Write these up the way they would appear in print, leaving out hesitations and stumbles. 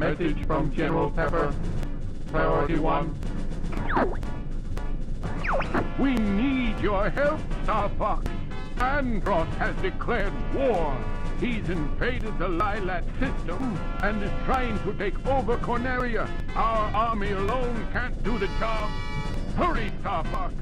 Message from General Pepper. Priority 1. We need your help, Star Fox. Andross has declared war. He's invaded the Lylat system and is trying to take over Corneria. Our army alone can't do the job. Hurry, Star Fox.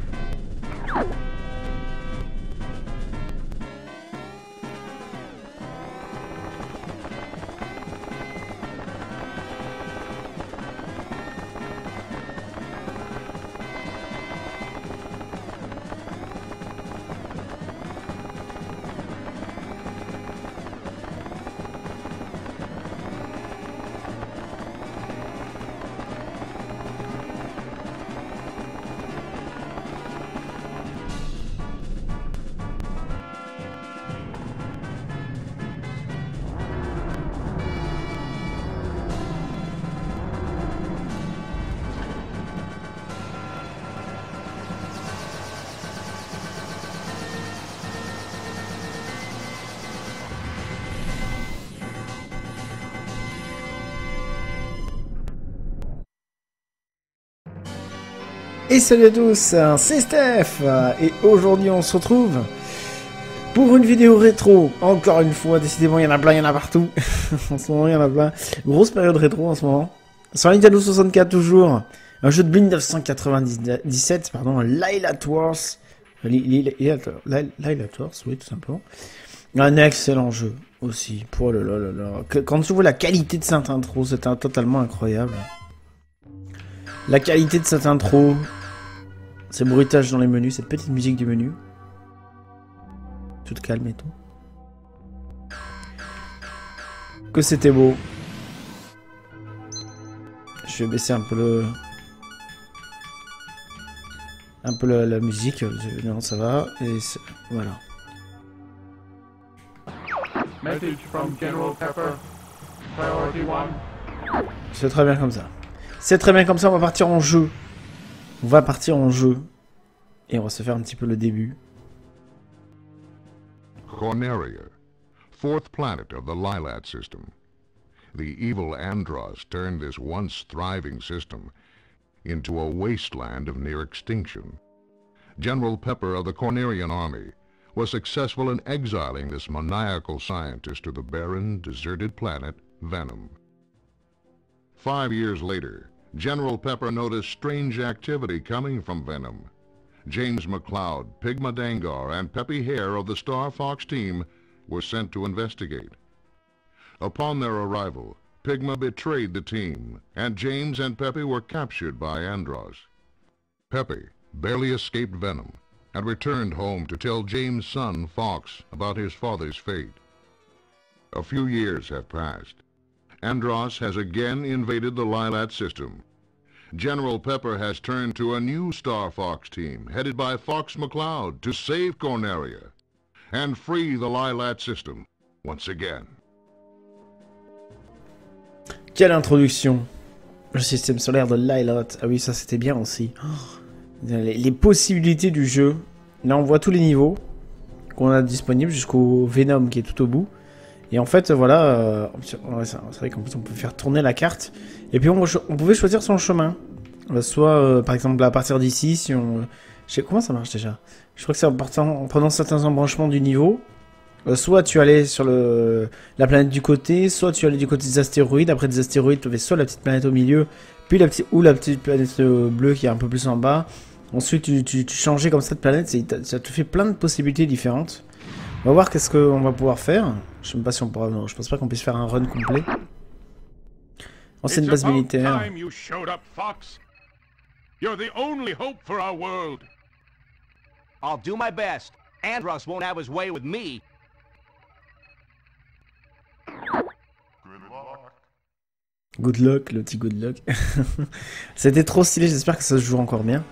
Et salut à tous, c'est Steph et aujourd'hui on se retrouve pour une vidéo rétro, encore une fois, décidément il y en a plein, il y en a partout, en ce moment il y en a plein, grosse période rétro en ce moment, sur Nintendo 64 toujours, un jeu de 1997, pardon, Lylat Wars, oui tout simplement, un excellent jeu aussi, pour le lol, quand tu vois la qualité de cette intro, c'était totalement incroyable. La qualité de cette intro, ces bruitages dans les menus, cette petite musique du menu. Toute calme et tout. Que c'était beau. Je vais baisser un peu le... la musique. Non, ça va. Et voilà. C'est très bien comme ça. C'est très bien comme ça, on va partir en jeu. On va partir en jeu. Et on va se faire un petit peu le début. Corneria, fourth planet of the Lylat system. The evil Andross turned this once thriving system into a wasteland of near extinction. General Pepper of the Cornerian army was successful in exiling this maniacal scientist to the barren, deserted planet Venom. 5 years later, General Pepper noticed strange activity coming from Venom. James McCloud, Pigma Dengar, and Peppy Hare of the Star Fox team were sent to investigate. Upon their arrival, Pigma betrayed the team, and James and Peppy were captured by Andross. Peppy barely escaped Venom and returned home to tell James' son, Fox, about his father's fate. A few years have passed. Andross has again invaded the Lylat system. General Pepper has turned to a new Star Fox team, headed by Fox McCloud, to save Corneria and free the Lylat system once again. Quelle introduction! Le système solaire de Lylat. Ah oui, ça c'était bien aussi. Les possibilités du jeu. Là, on voit tous les niveaux qu'on a disponibles jusqu'au Venom qui est tout au bout. Et en fait, voilà, c'est vrai qu'en plus on peut faire tourner la carte. Et puis on pouvait choisir son chemin. Soit, par exemple, à partir d'ici, si on... Je sais comment ça marche déjà. Je crois que c'est en prenant certains embranchements du niveau. Soit tu allais sur la planète du côté, soit tu allais du côté des astéroïdes. Après des astéroïdes, tu avais soit la petite planète au milieu, puis la petite planète bleue qui est un peu plus en bas. Ensuite, tu changeais comme ça de planète. Ça te fait plein de possibilités différentes. On va voir qu'est-ce qu'on va pouvoir faire. Je ne sais pas si on pourra. Non, je pense pas qu'on puisse faire un run complet. Ancienne base militaire. Good luck, le petit good luck. C'était trop stylé. J'espère que ça se joue encore bien.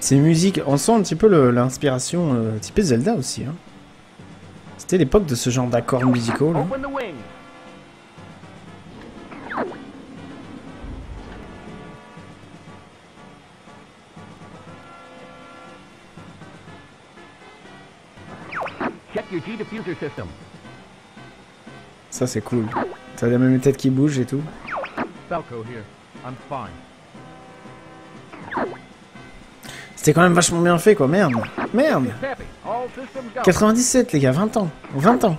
Ces musiques, on sent un petit peu l'inspiration typée Zelda aussi. Hein. C'était l'époque de ce genre d'accords musicaux. Là. Ça c'est cool. T'as la même tête qui bouge et tout. C'était quand même vachement bien fait quoi, merde. Merde. 97 les gars, 20 ans. 20 ans.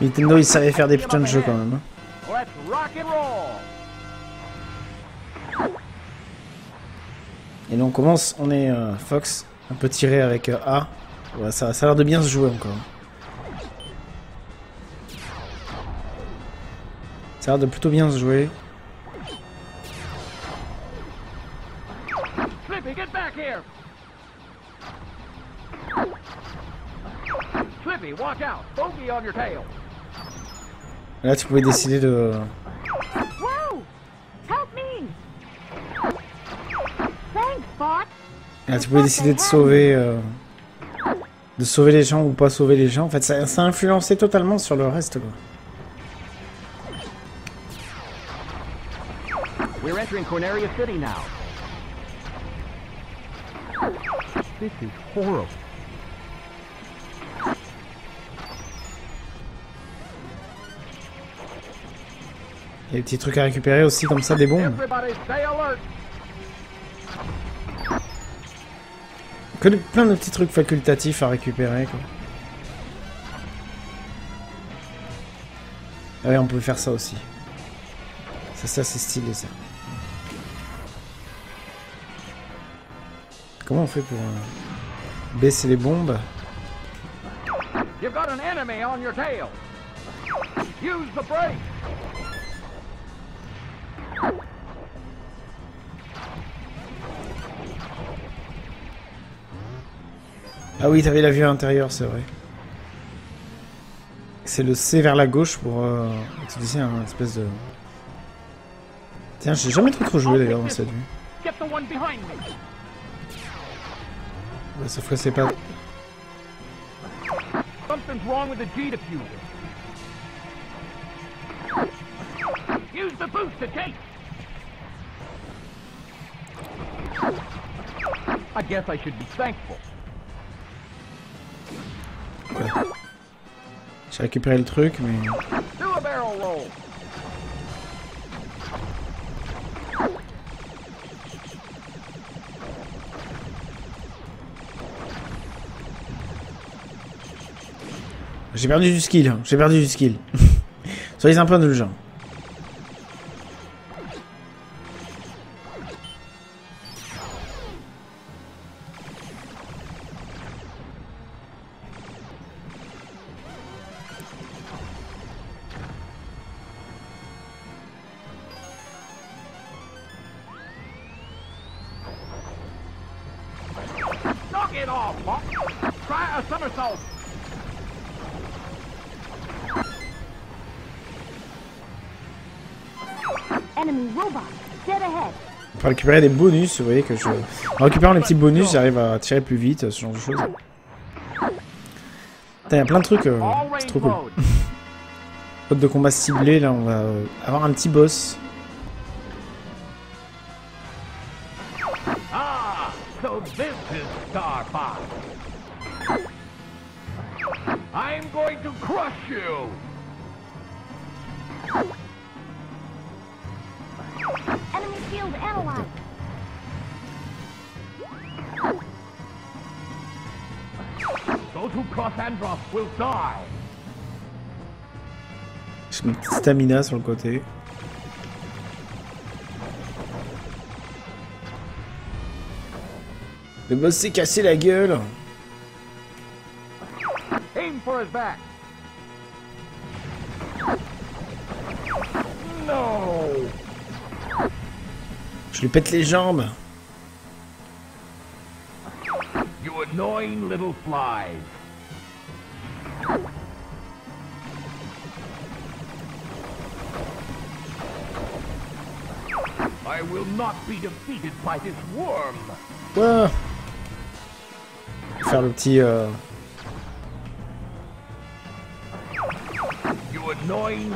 Nintendo il savait faire des putains de jeux quand même. Hein. Et là on commence, on est Fox, un peu tiré avec A. Ouais, ça a l'air de bien se jouer encore. Ça a l'air de plutôt bien se jouer. Slippy, get back here. Slippy, watch out. Bogey on your tail. Là tu pouvais décider de... Là, tu pouvais décider de sauver les gens ou pas sauver les gens. En fait, ça a influencé totalement sur le reste, quoi. We're entering Corneria City now. This is horrible. Il y a des petits trucs à récupérer aussi, comme ça, des bombes. Que plein de petits trucs facultatifs à récupérer quoi. Ah ouais, on peut faire ça aussi. Ça c'est stylé ça. Comment on fait pour baisser les bombes? Ah oui, t'avais la vue à l'intérieur, c'est vrai. C'est le C vers la gauche pour utiliser un espèce de... Tiens, j'ai jamais trop joué d'ailleurs dans cette vue. Ouais, sauf que c'est pas... I guess I should be thankful. Ouais. J'ai récupéré le truc, mais... J'ai perdu du skill, j'ai perdu du skill. Soyez un peu indulgents. Pour récupérer des bonus, vous voyez que je... En récupérant les petits bonus, j'arrive à tirer plus vite, ce genre de choses. Putain, y a plein de trucs, c'est trop cool. Mode de combat ciblé, là on va avoir un petit boss. Ah, so this is Star Fox. I'm going to crush you. J'ai une petite stamina sur le côté. Le boss s'est cassé la gueule. Aim for his back. No. Je lui pète les jambes. You annoying little flies. I will not be defeated by this worm. Ouais. Faire le petit. You annoying.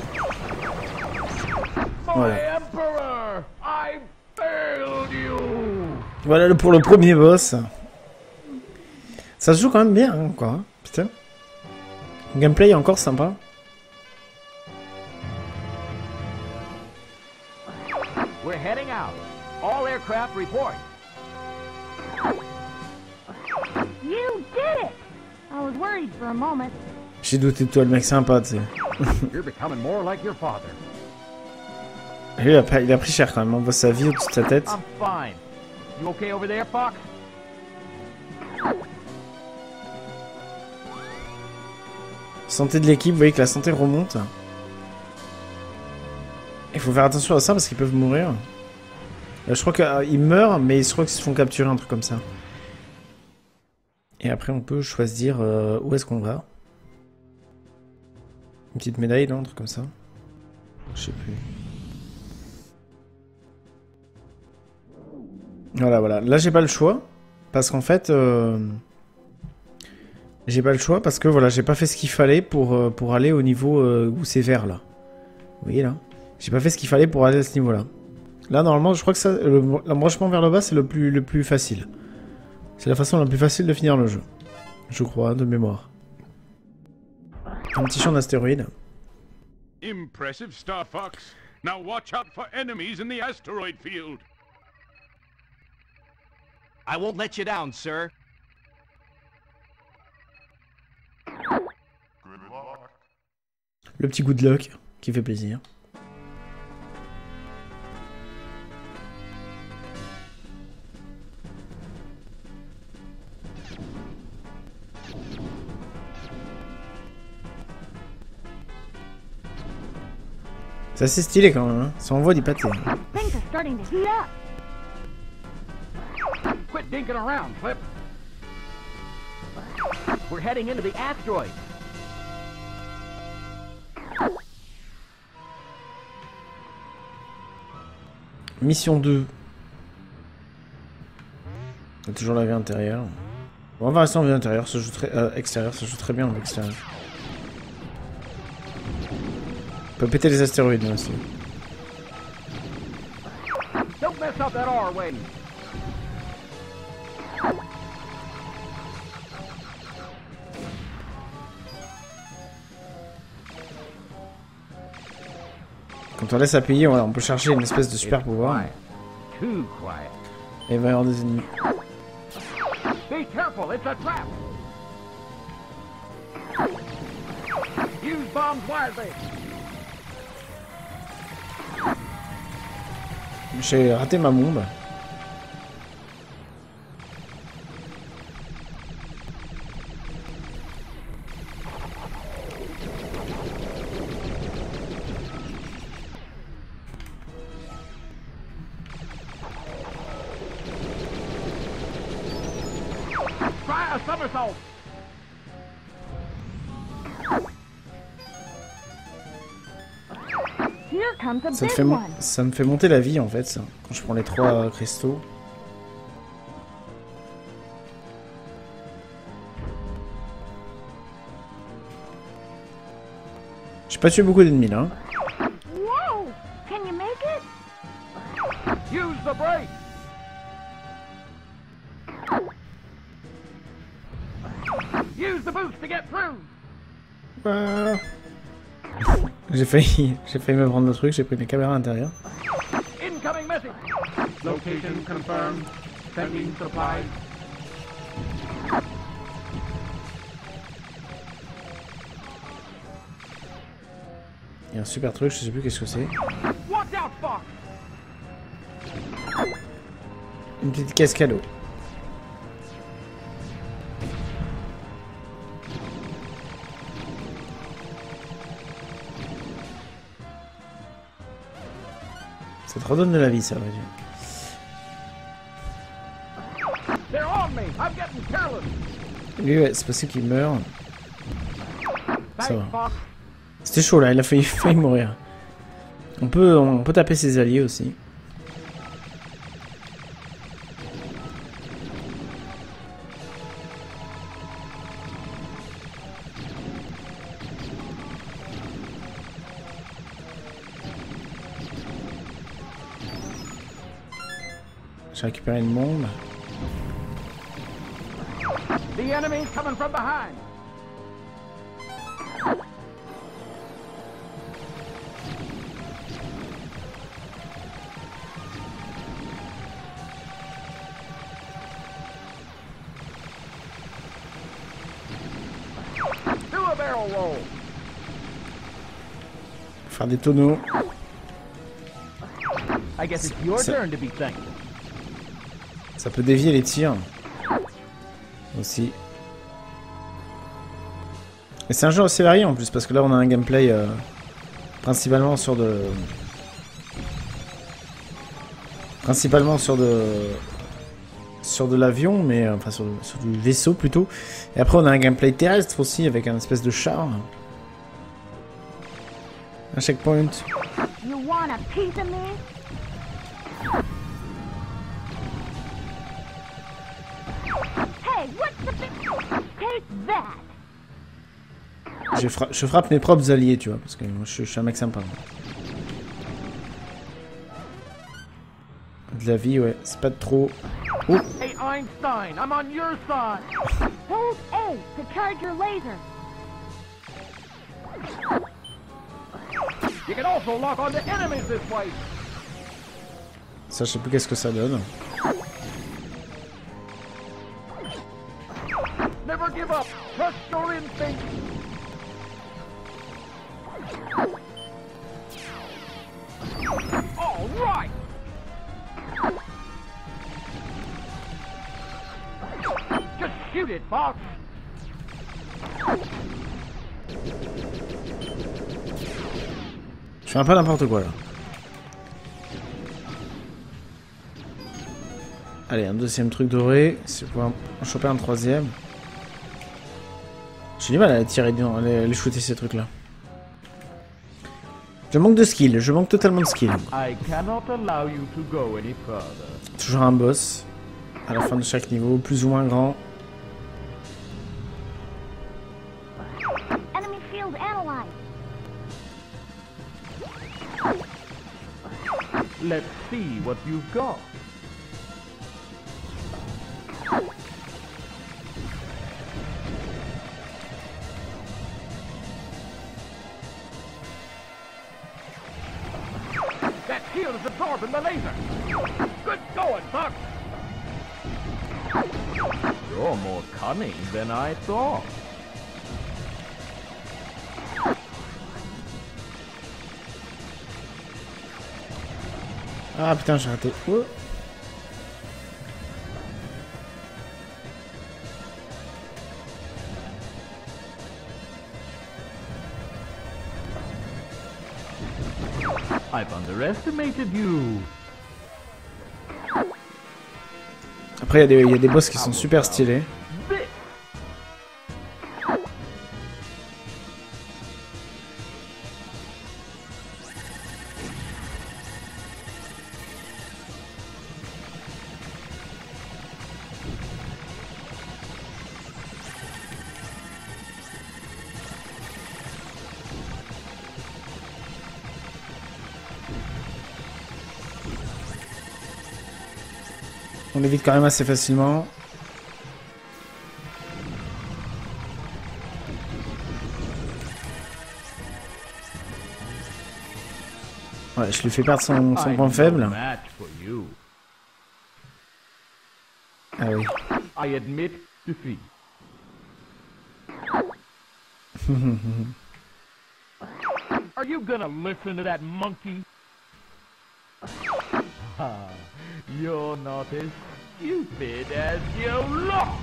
My emperor, I failed you. Voilà pour le premier boss. Ça se joue quand même bien, hein, quoi. Putain. Le gameplay est encore sympa. We're heading out. All aircraft report. You did it. I was worried for a moment. J'ai douté de toi, le mec sympa, tu sais. You're becoming more like your father. Lui, il a pris cher quand même. On voit sa vie au-dessus de sa tête. I'm fine. You okay over there, Fox? Santé de l'équipe, vous voyez que la santé remonte. Il faut faire attention à ça parce qu'ils peuvent mourir. Je crois qu'ils meurent, mais je crois qu'ils se font capturer, un truc comme ça. Et après, on peut choisir où est-ce qu'on va. Une petite médaille, non, un truc comme ça. Je sais plus. Voilà, voilà. Là, j'ai pas le choix. Parce qu'en fait... J'ai pas le choix parce que voilà, j'ai pas fait ce qu'il fallait pour aller au niveau où c'est vert là. Vous voyez là? J'ai pas fait ce qu'il fallait pour aller à ce niveau là. Là normalement je crois que ça, l'embranchement vers le bas c'est le plus facile. C'est la façon la plus facile de finir le jeu. Je crois, hein, de mémoire. Un petit champ d'astéroïdes. Impressive Star Fox. Now watch out for enemies in the asteroid field. I won't let you down, sir. Le petit good luck qui fait plaisir. C'est assez stylé quand même, hein. Ça envoie du pâté. Quit dinking around, Flip. We're heading into the asteroid. Mission 2. Il y a toujours la vie intérieure. Bon, on va rester en vie intérieure, ça joue très, extérieure, ça joue très bien en extérieur. On peut péter les astéroïdes là aussi. Quand on laisse appuyer, voilà, on peut chercher une espèce de super pouvoir. Et il va y avoir des ennemis. J'ai raté ma bombe. Ça me fait monter la vie en fait, ça, quand je prends les 3 cristaux. J'ai pas tué beaucoup d'ennemis là. J'ai failli me prendre le truc, j'ai pris mes caméras à l'intérieur. Il y a un super truc, je sais plus qu'est-ce que c'est. Une petite caisse cadeau. Ça te redonne de la vie, ça, ouais. Lui, ouais, c'est possible qu'il meure. Ça va. C'était chaud, là. Il a failli mourir. On peut taper ses alliés, aussi. J'ai récupéré le monde. The enemy is coming from behind. Faire des tonneaux. Ça peut dévier les tirs. Aussi. Et c'est un jeu assez varié en plus, parce que là on a un gameplay principalement sur de... sur de l'avion, mais enfin sur du vaisseau plutôt. Et après on a un gameplay terrestre aussi, avec un espèce de char. Un checkpoint. Je frappe mes propres alliés, tu vois, parce que moi, je suis un mec sympa. Moi. De la vie, ouais, c'est pas trop. Oh. Hey Einstein, I'm on your side. Hold A to charge your laser. You can also lock on the enemies this way. Ça, je sais plus qu'est-ce que ça donne. Never give up. Trust your instinct. All right. Just shoot it, Fox. Je fais un peu n'importe quoi là. Allez, un deuxième truc doré. Si je peux en choper un troisième. J'ai du mal à les tirer, les shooter ces trucs là. Je manque de skill, je manque totalement de skill. Toujours un boss. À la fin de chaque niveau, plus ou moins grand. Let's see what you've got. That shield is absorbing the laser. Good going, Fox. You're more cunning than I thought. Ah putain, j'ai raté. Oh. I've underestimated you. Après, il y a des boss qui sont super stylés. On évite quand même assez facilement. Ouais, je lui fais perdre son point faible. Ah oui. Are you gonna listen to that monkey? You're not as stupid as you look.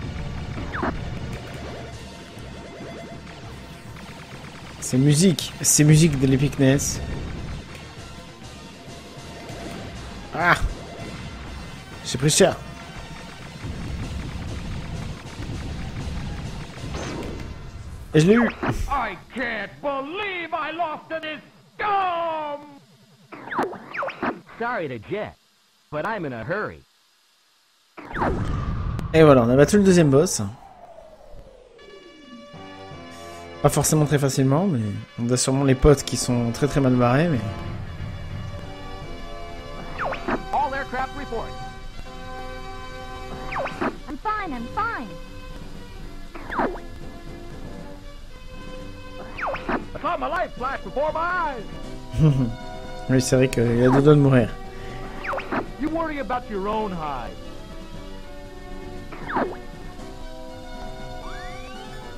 C'est musique de l'Epic NES. Ah, j'ai pris cher. Et je l'ai eu. I can't believe I lost to this scum. Sorry to jet. But I'm in a hurry. Et voilà, on a battu le deuxième boss. Pas forcément très facilement, mais on a sûrement les potes qui sont très mal barrés, mais... fine, I'm fine. I saw my life flash before my eyes. Oui, c'est vrai qu'il a deux doigts de mourir. You worry about your own hide.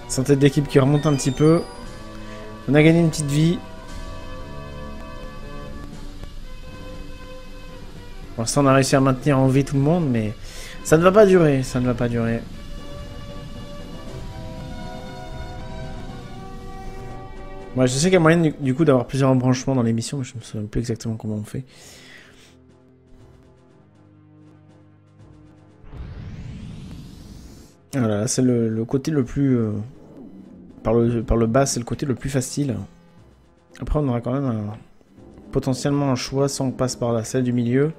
Santé de l'équipe qui remonte un petit peu. On a gagné une petite vie. Pour l'instant, on a réussi à maintenir en vie tout le monde, mais ça ne va pas durer. Ça ne va pas durer. Moi, je sais qu'il y a moyen du coup d'avoir plusieurs embranchements dans l'émission, mais je ne me souviens plus exactement comment on fait. Voilà, c'est le côté le plus... par le bas, c'est le côté le plus facile. Après, on aura quand même potentiellement un choix, soit on passe par la salle du milieu,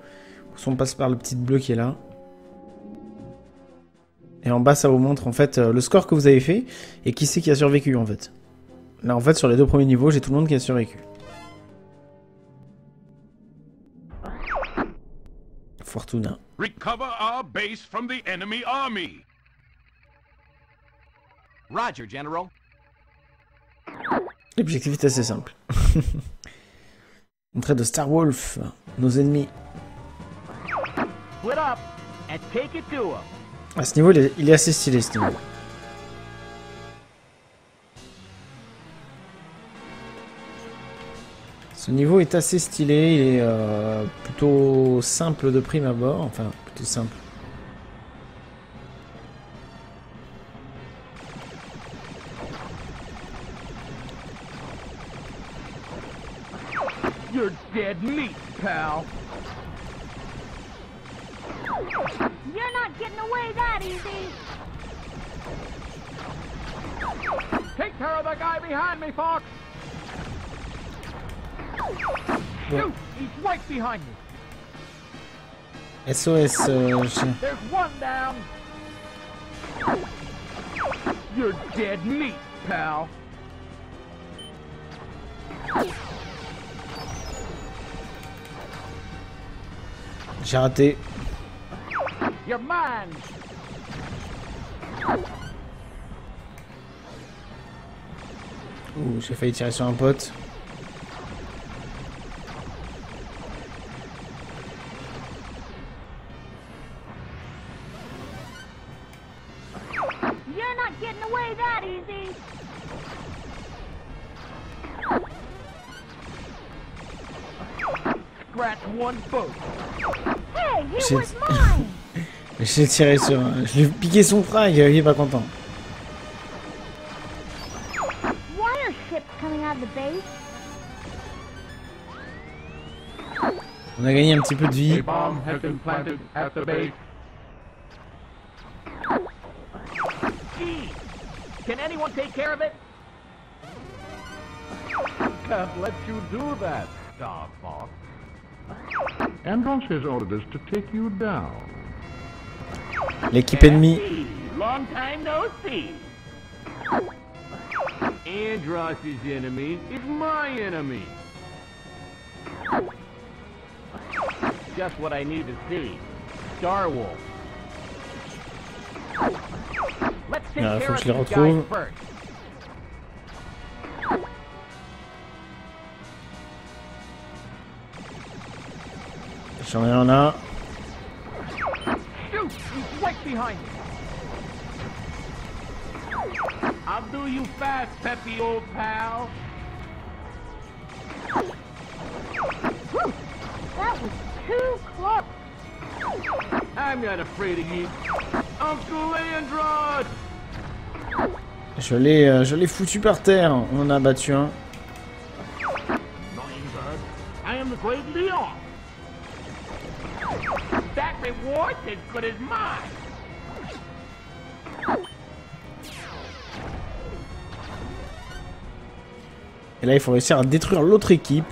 ou soit on passe par le petit bleu qui est là. Et en bas, ça vous montre en fait le score que vous avez fait, et qui c'est qui a survécu en fait. Là, en fait, sur les deux premiers niveaux, j'ai tout le monde qui a survécu. Fortuna. Recover our base from the enemy army. Roger, General. L'objectif est assez simple. Entrée de Star Wolf, nos ennemis. À ce niveau, il est assez stylé, ce niveau. Ce niveau est assez stylé, il est plutôt simple de prime abord, enfin plutôt simple. You're dead meat, pal. You're not getting away that easy. Take care of the guy behind me, Fox. Shoot, he's right behind you. SOS. There's one down. You're dead meat, pal. J'ai raté. You're mine. Ouh, j'ai failli tirer sur un pote. J'ai tiré sur un... Je lui ai piqué son frag, il est pas content. On a gagné un petit peu de vie. Andross has ordered us to take you down. L'équipe ennemie. Long time no see. Andross's enemy is my enemy. Just what I need to see. Star Wolf. Let's take care of this guy first. J'en ai un là. I'll do you fast, Peppy, old pal. That was too close. I'm not afraid of you, Uncle Andross. Je l'ai foutu par terre. On en a battu un. I am the great Leon. That reward's as good as mine. Et là, il faut réussir à détruire l'autre équipe.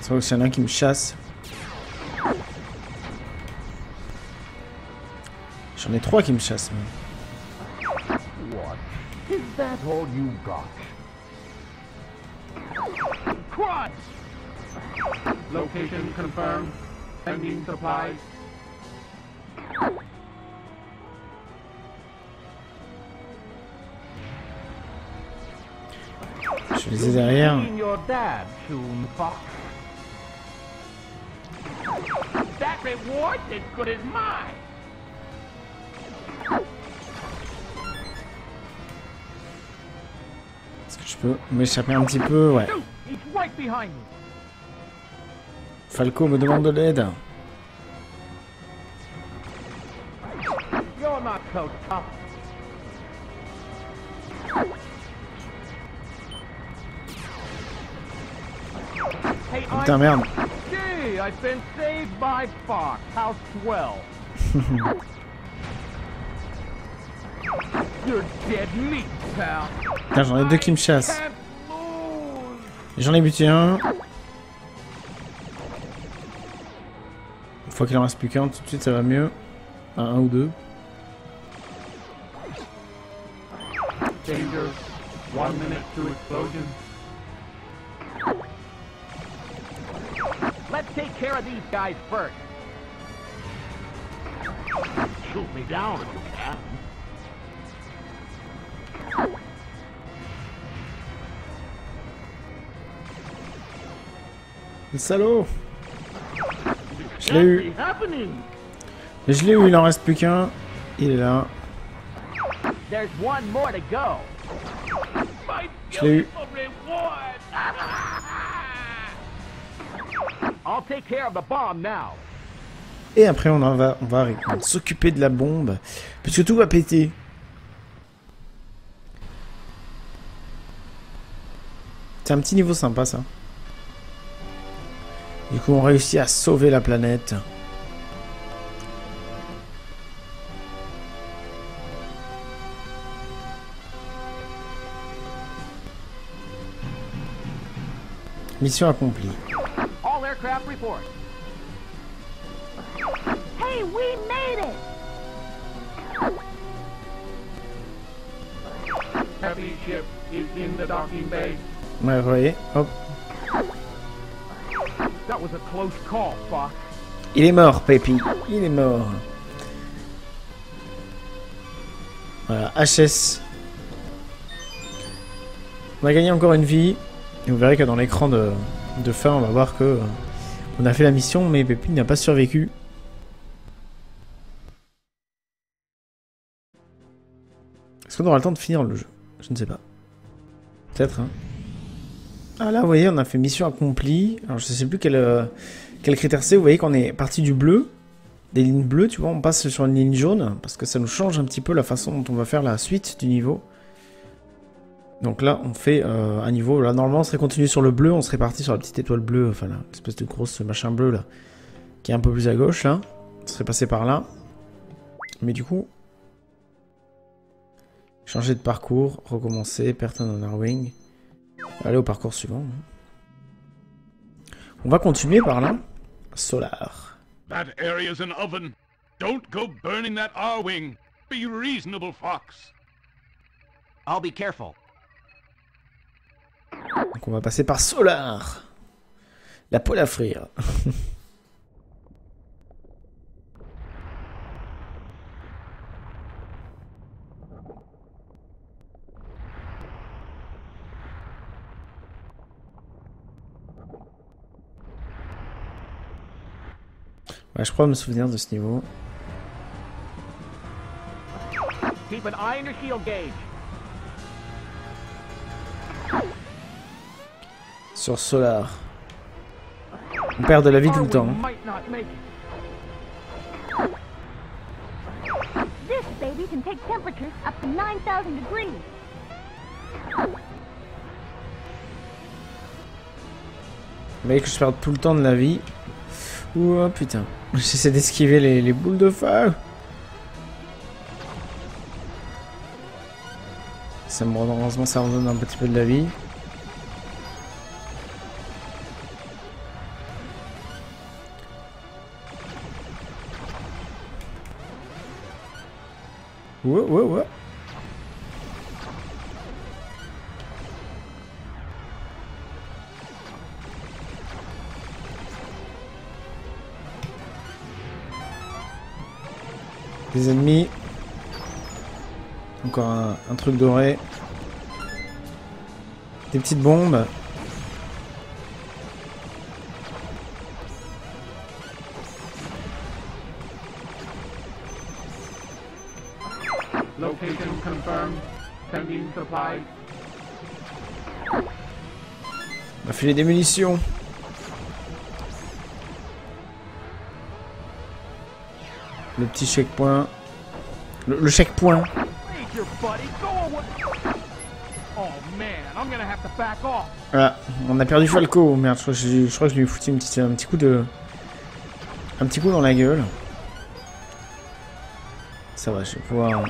C'est vrai que c'est un qui me chasse. J'en ai trois qui me chassent. Location confirmed. Sending supplies. Je les ai derrière. Est-ce que je peux m'échapper un petit peu? Ouais. Falco me demande de l'aide. Putain, merde. Putain, j'en ai deux qui me chassent. J'en ai buté un. Une fois qu'il en reste plus qu'un, tout de suite ça va mieux. Un ou deux. Danger. 1 minute to explosion. Let's take care of these guys first. Shoot me down if you can. Le salaud! Je l'ai eu. Mais je l'ai eu, il en reste plus qu'un. Il est là. Je l'ai eu. Et après on va s'occuper de la bombe. Puisque tout va péter. C'est un petit niveau sympa ça. Du coup on réussit à sauver la planète. Mission accomplie. All aircraft report. Hey, we made it. Heavy ship is in the docking bay. Ouais, vous voyez, hop. That was a close call, Fox. Il est mort, Peppy. Il est mort. Voilà, HS. On a gagné encore une vie. Et vous verrez que dans l'écran de fin, on va voir que on a fait la mission, mais Peppy n'a pas survécu. Est-ce qu'on aura le temps de finir le jeu? Je ne sais pas. Peut-être, hein. Ah là, vous voyez, on a fait mission accomplie. Alors, je ne sais plus quel critère c'est. Vous voyez qu'on est parti du bleu, des lignes bleues, tu vois. On passe sur une ligne jaune, parce que ça nous change un petit peu la façon dont on va faire la suite du niveau. Donc là, on fait un niveau. Là, normalement, on serait continué sur le bleu. On serait parti sur la petite étoile bleue. Enfin, l'espèce de grosse machin bleu, là. Qui est un peu plus à gauche, là. On serait passé par là. Mais du coup... Changer de parcours. Recommencer. Perdre un Darwing. Aller au parcours suivant. On va continuer par là. Solar. That area's an oven. Don't go burning that R-wing. Be reasonable, Fox. I'll be careful. Donc on va passer par Solar. La poêle à frire. Ouais, je crois me souvenir de ce niveau. Keep an eye on your shield gauge. Sur Solar. On perd de la vie tout le temps. Vous voyez que je perds tout le temps de la vie. Ouah, putain. J'essaie d'esquiver les boules de feu. Ça me rend, heureusement, ça redonne un petit peu de la vie. Ouais. Des ennemis. Encore un truc doré. Des petites bombes. Location confirmed. Sending supplies. On va filer des munitions. Le petit checkpoint. Le checkpoint. Voilà, on a perdu Falco. Merde, je crois que je lui ai foutu un petit coup de... Un petit coup dans la gueule. Ça va, je vais pouvoir...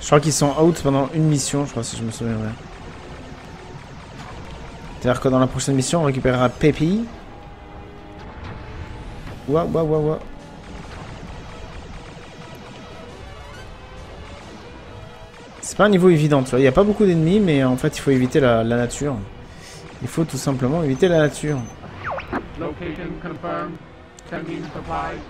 Je crois qu'ils sont out pendant une mission, je crois, si je me souviens bien. C'est-à-dire que dans la prochaine mission, on récupérera Peppy. Ouah, ouah, ouah, ouah. C'est pas un niveau évident, tu vois. Il n'y a pas beaucoup d'ennemis, mais en fait, il faut éviter la nature. Il faut tout simplement éviter la nature. Location confirmed. Sending supplies.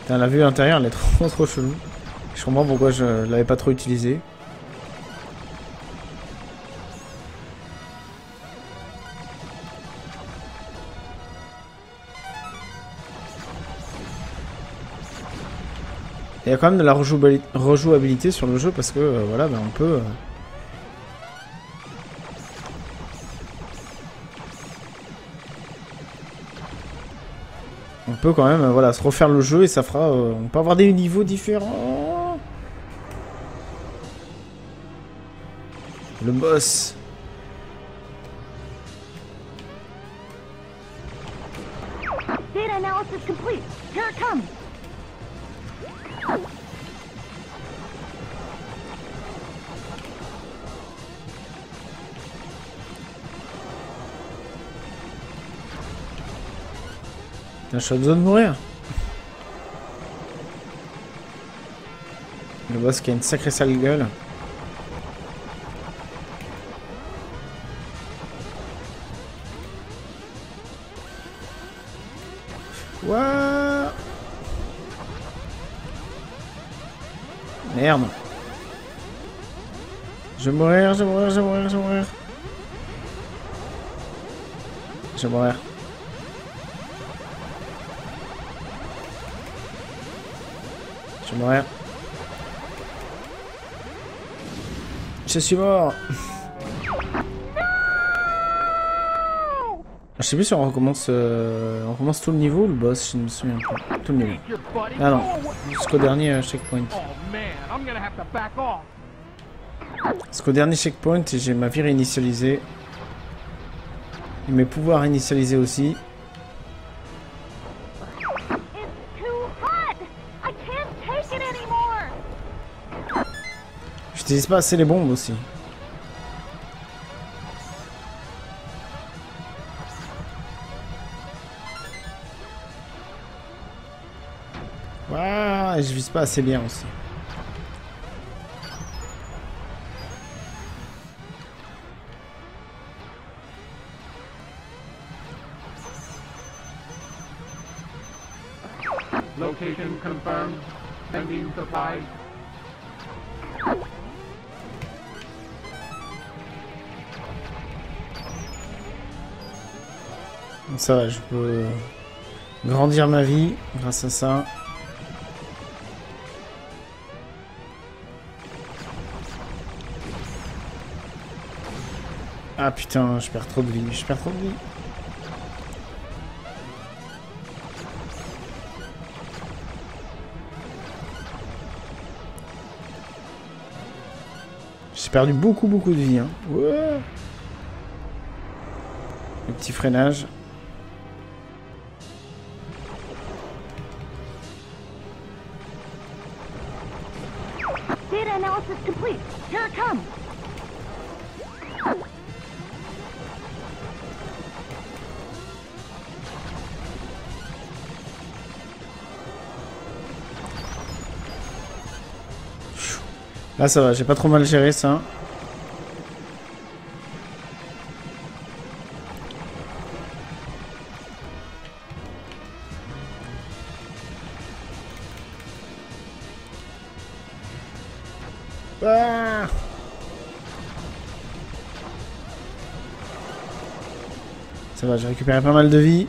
Putain, la vue intérieure, elle est trop chelou. Je comprends pourquoi je l'avais pas trop utilisée. Il y a quand même de la rejouabilité sur le jeu parce que voilà, ben on peut... On peut quand même voilà, se refaire le jeu et ça fera... on peut avoir des niveaux différents. Le boss. Data analysis complete. Here it comes. Je suis besoin de mourir. Le boss qui a une sacrée sale gueule. Wouah. Merde. Je vais mourir, je vais mourir, je vais mourir, je vais mourir. Je vais mourir. Ouais. Je suis mort. No, je sais plus si on recommence tout le niveau ou le boss, je me souviens pas. Tout le niveau. Ah non, jusqu'au dernier checkpoint. Jusqu'au dernier checkpoint, j'ai ma vie réinitialisée. Et mes pouvoirs initialisés aussi. J'utilise pas assez les bombes aussi. Waouh, et je vise pas assez bien aussi. Location confirmed. Sending supplies. Ça va, je peux grandir ma vie grâce à ça. Ah putain, je perds trop de vie, je perds trop de vie. J'ai perdu beaucoup de vie, hein. Ouais. Le petit freinage. Là ça va, j'ai pas trop mal géré ça. Ça va, j'ai récupéré pas mal de vie.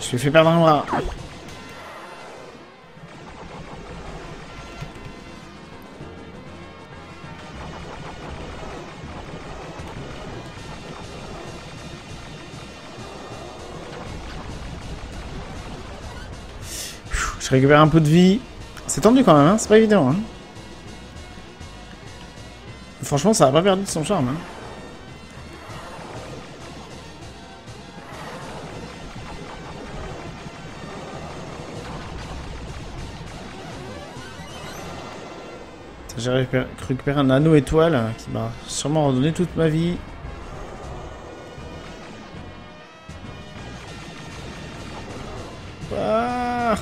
Je lui fais perdre un bras. Je récupère un peu de vie. C'est tendu quand même, hein, c'est pas évident. Hein. Franchement, ça a pas perdu de son charme. Hein. J'ai récupéré un anneau étoile qui m'a sûrement redonné toute ma vie. Ah,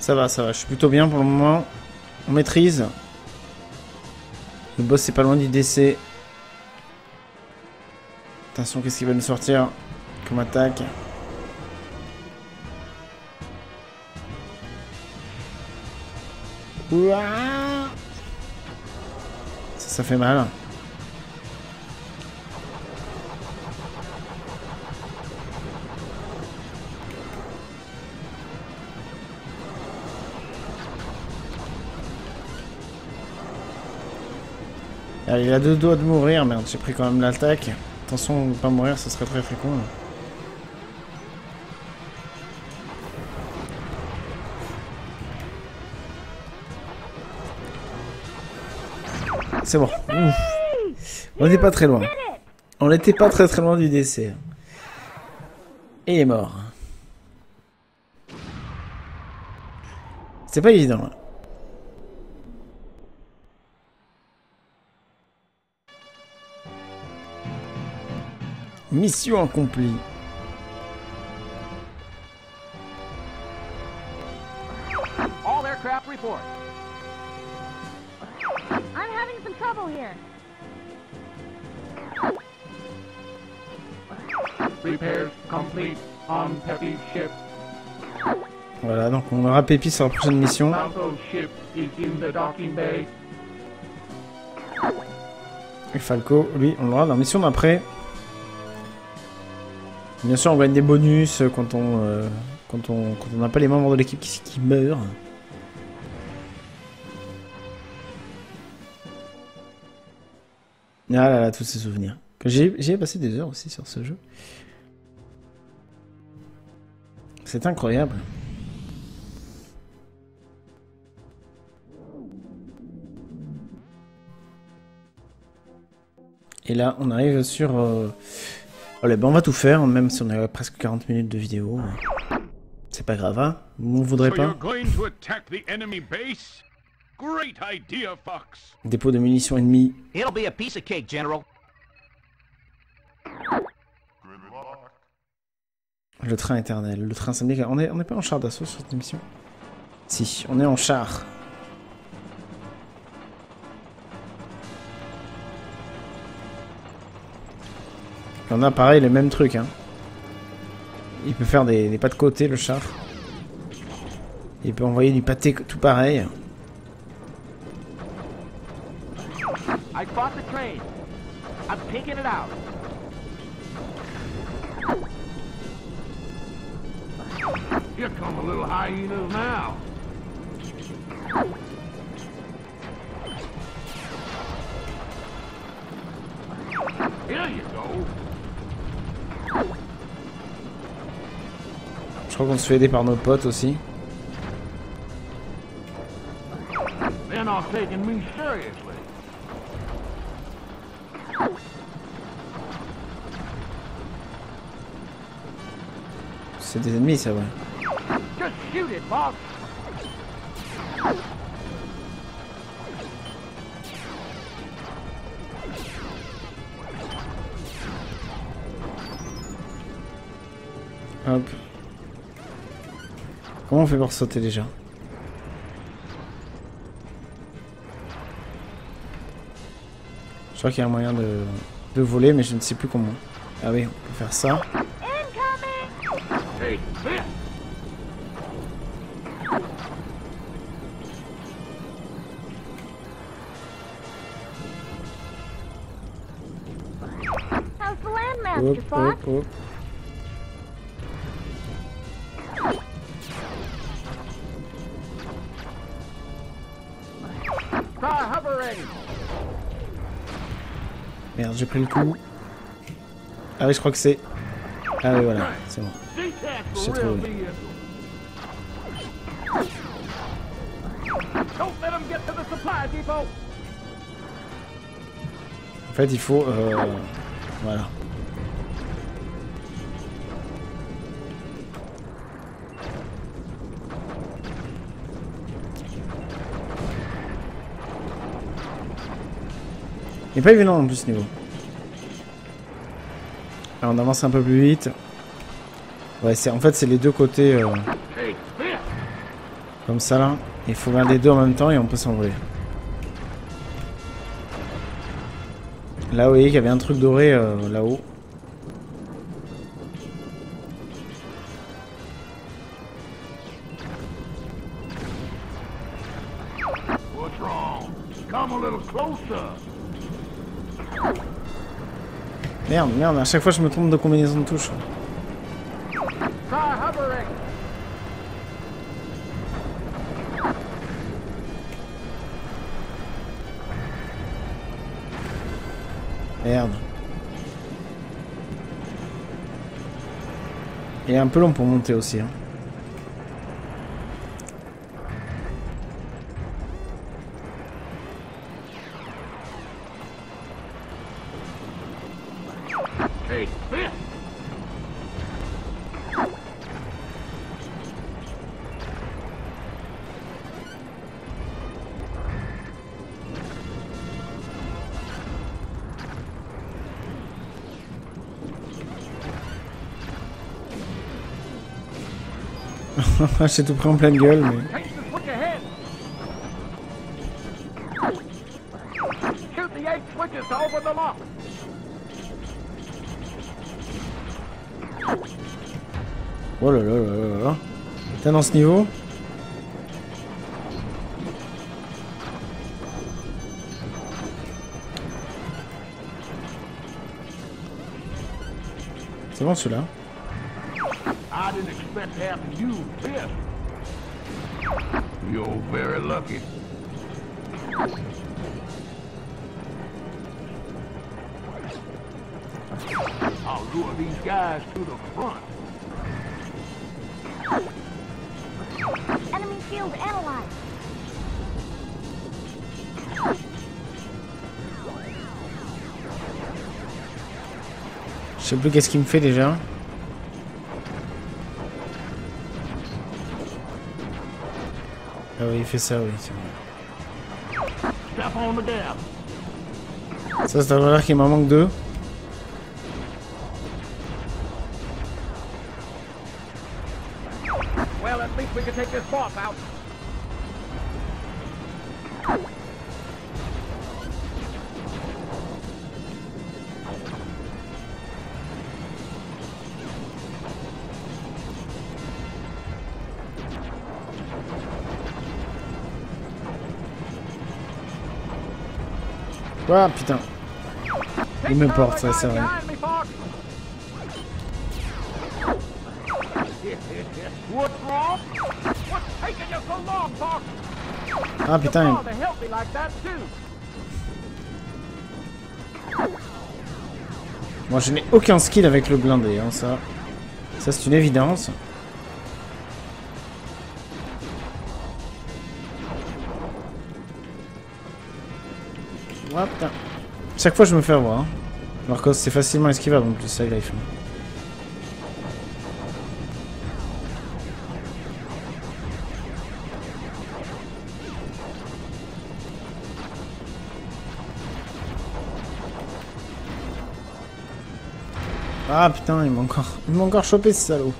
ça va, je suis plutôt bien pour le moment. On maîtrise. Le boss c'est pas loin du décès. Attention, qu'est-ce qu'il va nous sortir comme attaque? Ouah, ça fait mal. Il a deux doigts de mourir, merde, j'ai pris quand même l'attaque. Attention, ne pas mourir, ce serait très fréquent. C'est bon. Ouf. On n'est pas très loin. On n'était pas très très loin du décès. Et il est mort. C'est pas évident là. Mission accomplie. All aircraft report. I'm having some trouble here. Repairs complete on Peppy ship. Voilà, donc on aura Peppy sur la prochaine mission. Et Falco, lui, on l'aura dans la mission d'après. Bien sûr, on gagne des bonus quand on n'a pas les membres de l'équipe qui meurent. Ah là là, tous ces souvenirs. J'ai passé des heures aussi sur ce jeu. C'est incroyable. Et là, on arrive sur... Allez, ben on va tout faire, même si on a presque 40 minutes de vidéo. C'est pas grave, hein? On voudrait pas. Dépôt de munitions ennemies. Le train éternel, le train syndical. On n'est pas en char d'assaut sur cette mission? Si, on est en char. On a pareil les mêmes trucs, hein. Il peut faire des pas de côté le char. Il peut envoyer du pâté tout pareil. Je crois qu'on se fait aider par nos potes aussi. C'est des ennemis, ça, ouais. Hop. Comment on fait pour sauter déjà? crois qu'il y a un moyen de voler, mais je ne sais plus comment. Ah oui, on peut faire ça. Hop, hop, hop. Merde, j'ai pris le coup. Ah oui, je crois que c'est... Ah oui, voilà, c'est bon. Je sais trop où. En fait, il faut... Voilà. Il n'est pas évident non plus ce niveau. Alors on avance un peu plus vite. Ouais, c'est en fait c'est les deux côtés comme ça là. Il faut faire les deux en même temps et on peut s'envoler. Là vous voyez qu'il y avait un truc doré là-haut. Merde, merde, à chaque fois je me trompe de combinaison de touches. Merde. Il est un peu long pour monter aussi. Hein. J'ai tout pris en pleine gueule, mais... Oh là là là là là. T'es dans ce niveau? C'est bon celui-là? Je sais plus qu'est-ce qu'il me fait déjà. Ah oui, il fait ça, oui, c'est bon. Ça, c'est un voleur qui m'en manque deux. Ah putain, il me porte, ça c'est vrai. Ah putain. Moi je n'ai aucun skill avec le blindé, hein, ça. Ça c'est une évidence. Ah putain. Chaque fois je me fais avoir. Hein. Alors que c'est facilement esquivable en plus, ça il a fait. Ah putain, il m'a encore chopé ce salaud.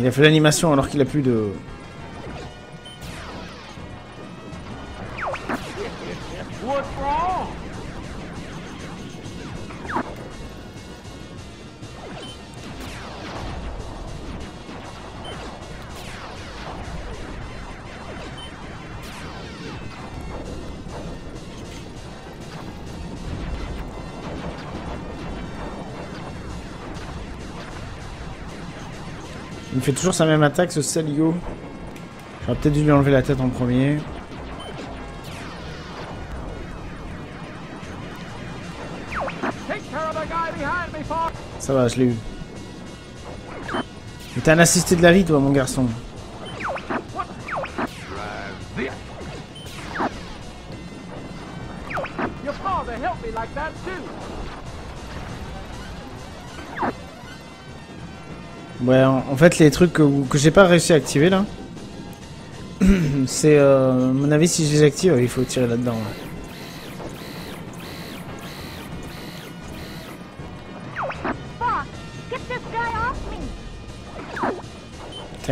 Il a fait l'animation alors qu'il a plus de... Il fait toujours sa même attaque, ce Saligo. J'aurais peut-être dû lui enlever la tête en premier. Ça va, je l'ai eu. Mais t'as un assisté de la vie, toi, mon garçon. Ouais, en fait, les trucs que j'ai pas réussi à activer là, c'est à mon avis, si je les active, il faut tirer là-dedans. Là.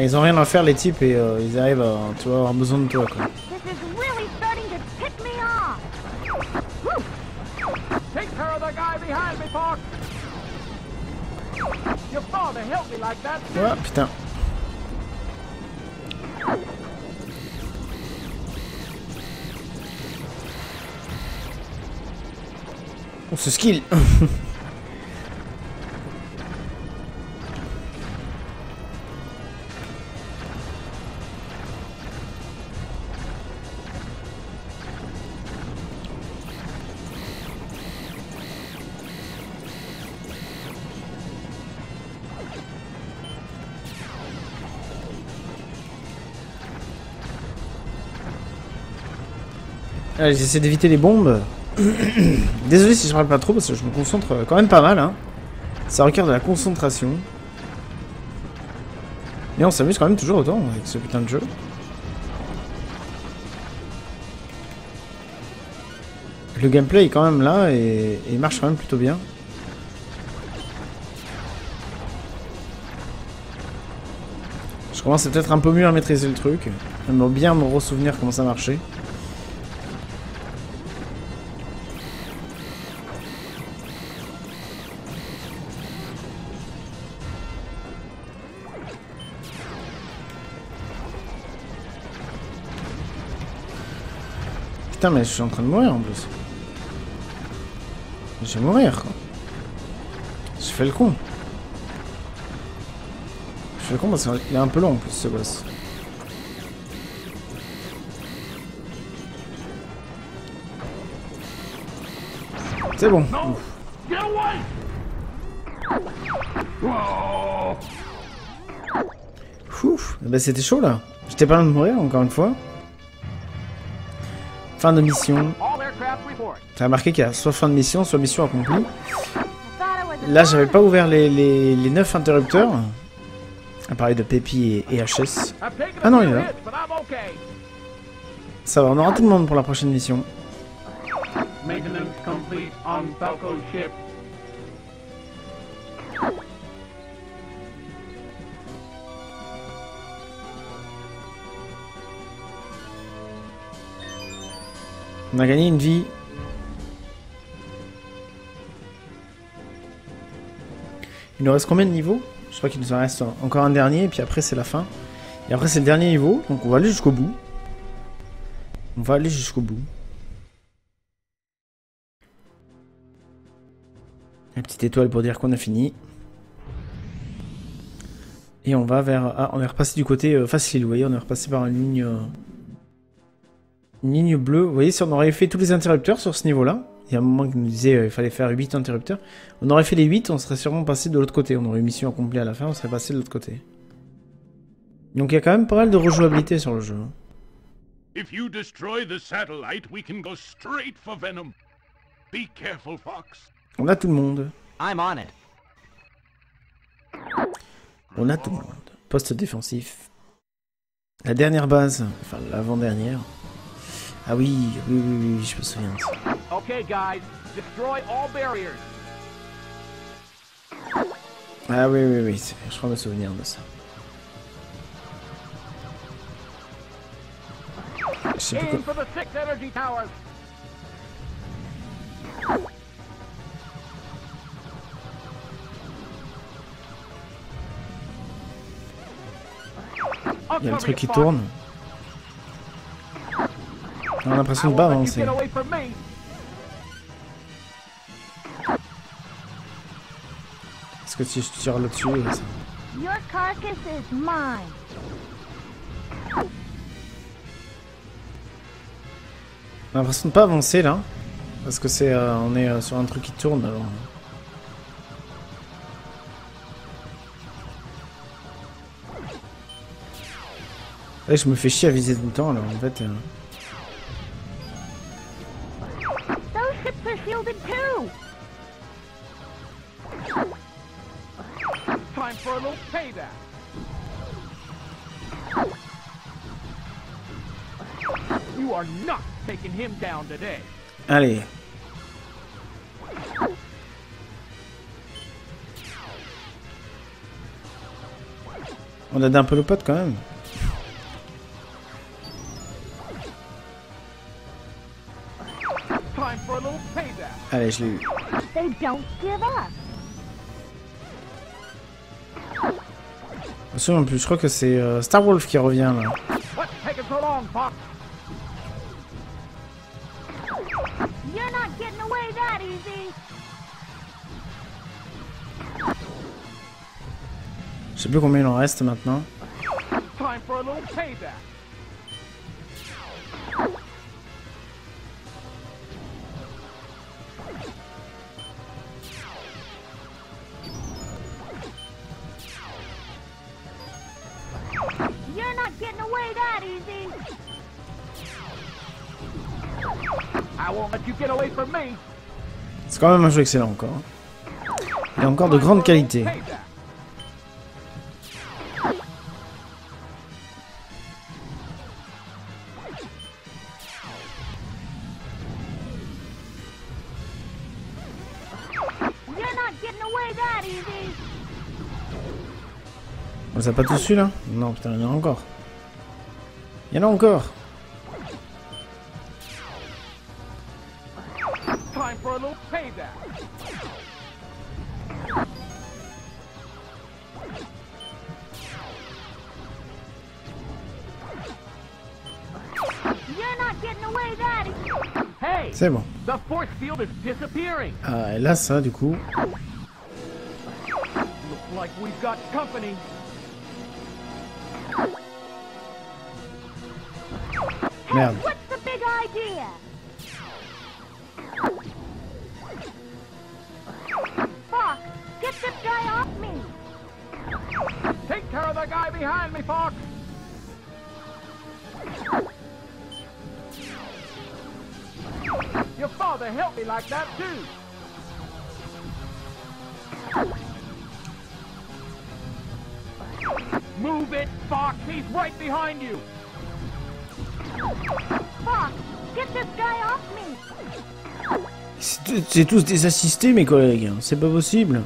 Ils ont rien à faire, les types, et ils arrivent à tu vois, avoir besoin de toi. Quoi. Oh putain. Oh ce skill. J'essaie d'éviter les bombes. Désolé si je parle pas trop parce que je me concentre quand même pas mal. Hein. Ça requiert de la concentration. Mais on s'amuse quand même toujours autant avec ce putain de jeu. Le gameplay est quand même là et il marche quand même plutôt bien. Je commence peut-être un peu mieux à maîtriser le truc. J'aimerais bien me ressouvenir comment ça marchait. Putain, mais je suis en train de mourir en plus. Je vais mourir quoi. Je fais le con. Je fais le con parce qu'il est un peu long en plus ce boss. C'est bon. Ouf. Bah c'était chaud là. J'étais pas loin de mourir encore une fois. Fin de mission. T'as remarqué qu'il y a soit fin de mission, soit mission accomplie. Là, j'avais pas ouvert les 9 interrupteurs. À parler de Peppy et HS. Ah non, il est là. Ça va, on aura tout le monde pour la prochaine mission. On a gagné une vie. Il nous reste combien de niveaux? Je crois qu'il nous en reste encore un dernier, et puis après c'est la fin. Et après c'est le dernier niveau, donc on va aller jusqu'au bout. On va aller jusqu'au bout. La petite étoile pour dire qu'on a fini. Et on va vers... Ah, on est repassé du côté facile, vous voyez, on est repassé par une ligne bleue, vous voyez, si on aurait fait tous les interrupteurs sur ce niveau-là, il y a un moment qui nous disait qu'il fallait faire 8 interrupteurs, on aurait fait les 8, on serait sûrement passé de l'autre côté, on aurait eu mission accomplie à la fin, on serait passé de l'autre côté. Donc il y a quand même pas mal de rejouabilité sur le jeu. If you destroy the satellite, we can go straight for Venom. Be careful, Fox. On a tout le monde. I'm on it. On a tout le monde. Poste défensif. La dernière base, enfin l'avant-dernière. Ah oui, oui, oui, oui, je me souviens. Okay, guys, destroy all barriers. Ah oui, oui, oui, je crois me souvenir de ça. sais plus quoi. Il y a le truc qui tourne. On a l'impression de pas avancer. Est-ce que si je tire là-dessus, ça... Your carcass is mine. On a l'impression de pas avancer là, parce que c'est, on est sur un truc qui tourne. Alors... Ouais, je me fais chier à viser tout le temps là, en fait. Those ships are shielded too. Time for a little payback. You are not taking him down today. Allez. On a aidé un peu le pote quand même. Allez, je l'ai eu. Attention, en plus, je crois que c'est Star Wolf qui revient là. Je sais plus combien il en reste maintenant. C'est quand même un jeu excellent encore. Il a encore de grande qualité. On les a pas tous su là? Non putain, il y en a encore. Il y en a encore. C'est bon. Ah, et là, ça, du coup... Merde. C'est tous des assistés, mes collègues. C'est pas possible.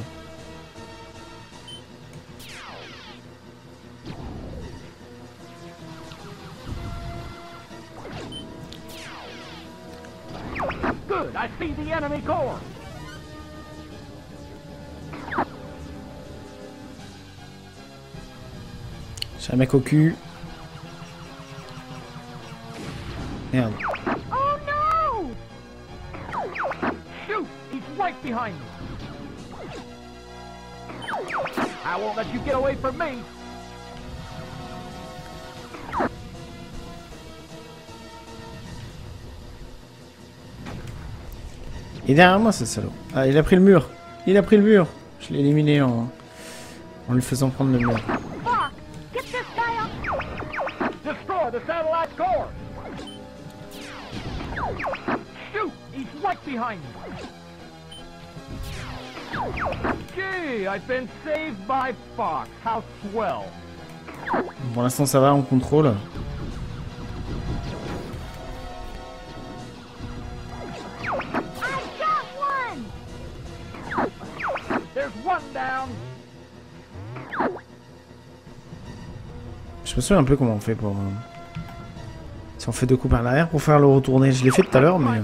J'ai un mec au cul. Merde. Et derrière moi, ce salaud. Ah, il a pris le mur. Il a pris le mur. Je l'ai éliminé en lui faisant prendre le mur. Pour l'instant, ça va, on contrôle. Je me souviens un peu comment on fait pour... Si on fait deux coups par l'arrière pour faire le retourner, je l'ai fait tout à l'heure, mais...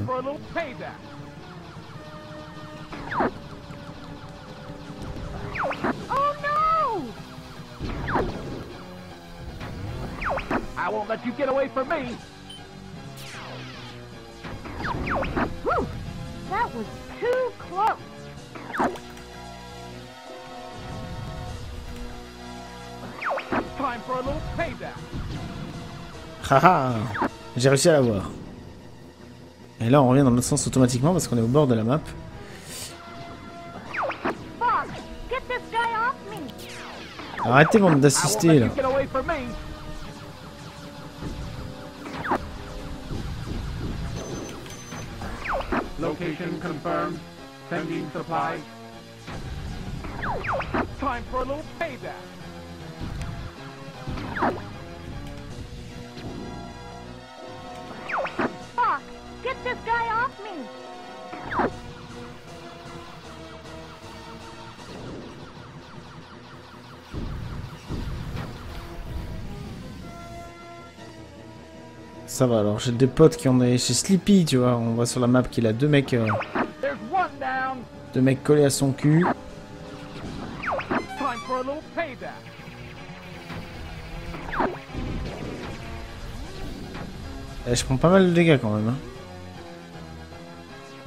Haha, j'ai réussi à l'avoir. Et là on revient dans l'autre sens automatiquement parce qu'on est au bord de la map. Arrêtez bande d'assister là. Location confirmed. Sending supplies. Time for a little payback. Fox, get this guy off me. Ça va, alors j'ai des potes qui en est chez Slippy, tu vois, on voit sur la map qu'il a deux mecs collés à son cul. Et je prends pas mal de dégâts quand même. Hein.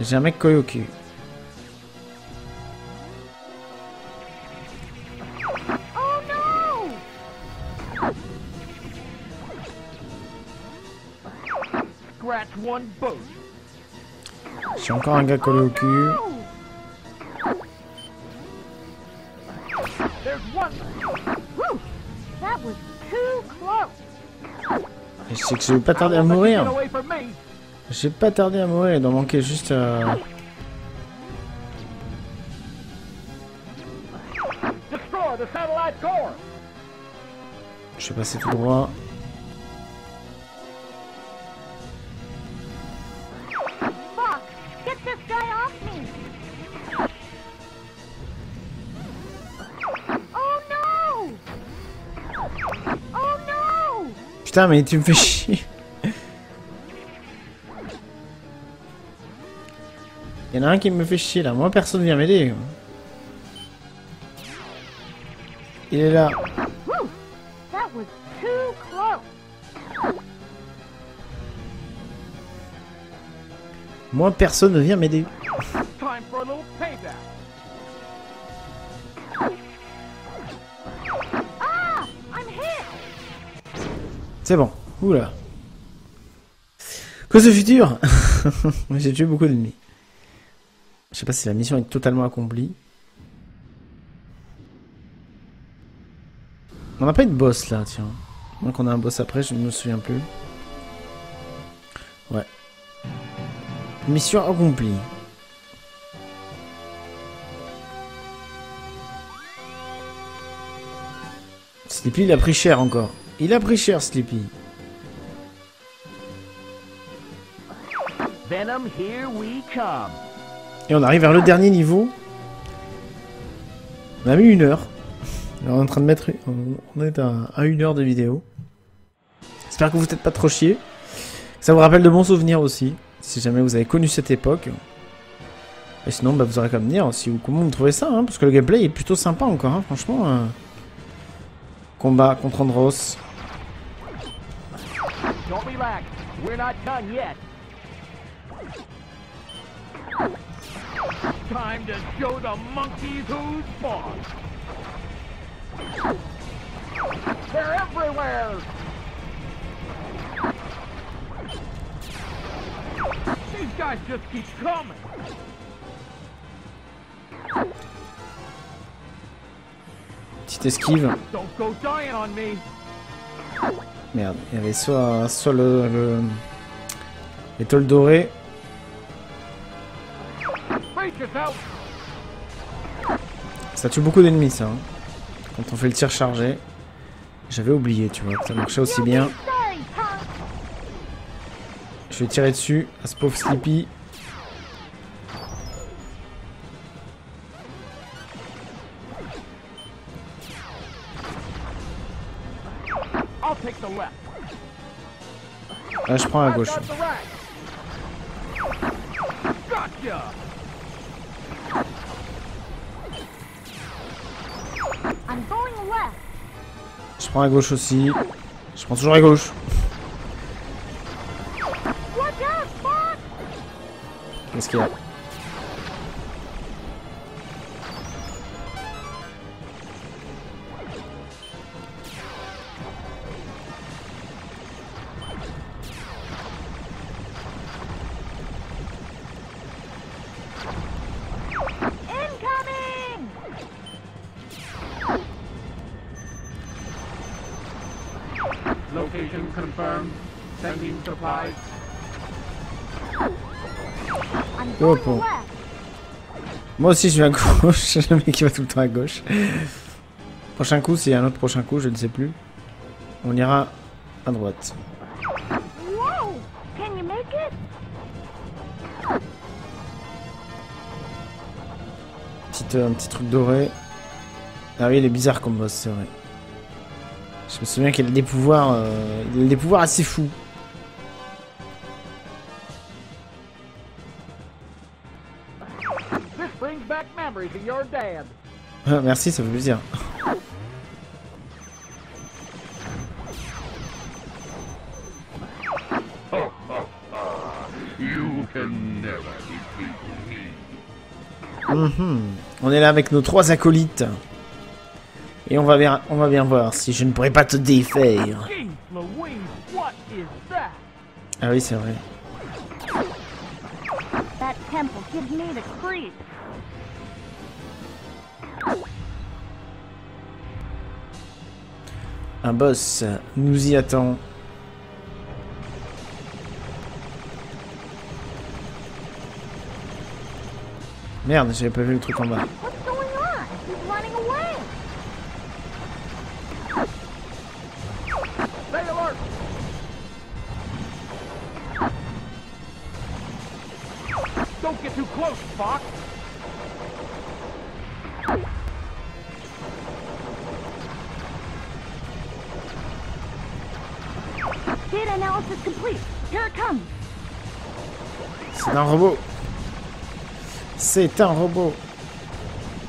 J'ai un mec collé au cul. J'ai encore un gars collé au cul. Et je sais que je vais pas tarder à mourir. J'ai pas tardé à mourir, il doit manquer juste... Je vais passer tout droit. Putain, mais tu me fais chier. Il y en a un qui me fait chier là. Moi, personne vient m'aider. Il est là. Moi, personne ne vient m'aider. C'est bon. Oula. Cause de futur. J'ai tué beaucoup d'ennemis. Je sais pas si la mission est totalement accomplie. On n'a pas eu de boss là, tiens. Donc on a un boss après, je ne me souviens plus. Ouais. Mission accomplie. Slippy, il a pris cher encore. Il a pris cher, Slippy. Venom, here we come. Et on arrive vers le dernier niveau. On a mis 1 heure. Alors on est en train de mettre... On est à 1 heure de vidéo. J'espère que vous n'êtes pas trop chiés. Ça vous rappelle de bons souvenirs aussi. Si jamais vous avez connu cette époque. Et sinon, bah, vous aurez qu'à me dire si vous, comment vous trouvez ça. Hein, parce que le gameplay est plutôt sympa encore, hein, franchement. Combat contre Andross. Petite esquive. Merde, il y avait soit l'étoile dorée. Ça tue beaucoup d'ennemis, ça. Hein. Quand on fait le tir chargé. J'avais oublié, tu vois, que ça marchait aussi bien. Je vais tirer dessus à ce pauvre Slippy. Là, je prends à gauche. Je prends à gauche aussi. Je prends toujours à gauche. Qu'est-ce qu'il y a? Oh, bon. Moi aussi je vais à gauche, le mec qui va tout le temps à gauche. Prochain coup, s'il y a un autre prochain coup, je ne sais plus. On ira à droite. Un petit truc doré. Ah oui, il est bizarre comme boss, c'est vrai. Je me souviens qu'il a des pouvoirs, assez fous. Ah, merci, ça fait plaisir. On est là avec nos trois acolytes. Et on va bien voir si je ne pourrais pas te défaire. Ah oui, c'est vrai. Un boss nous y attend. Merde, j'avais pas vu le truc en bas. C'est un robot. C'est un robot.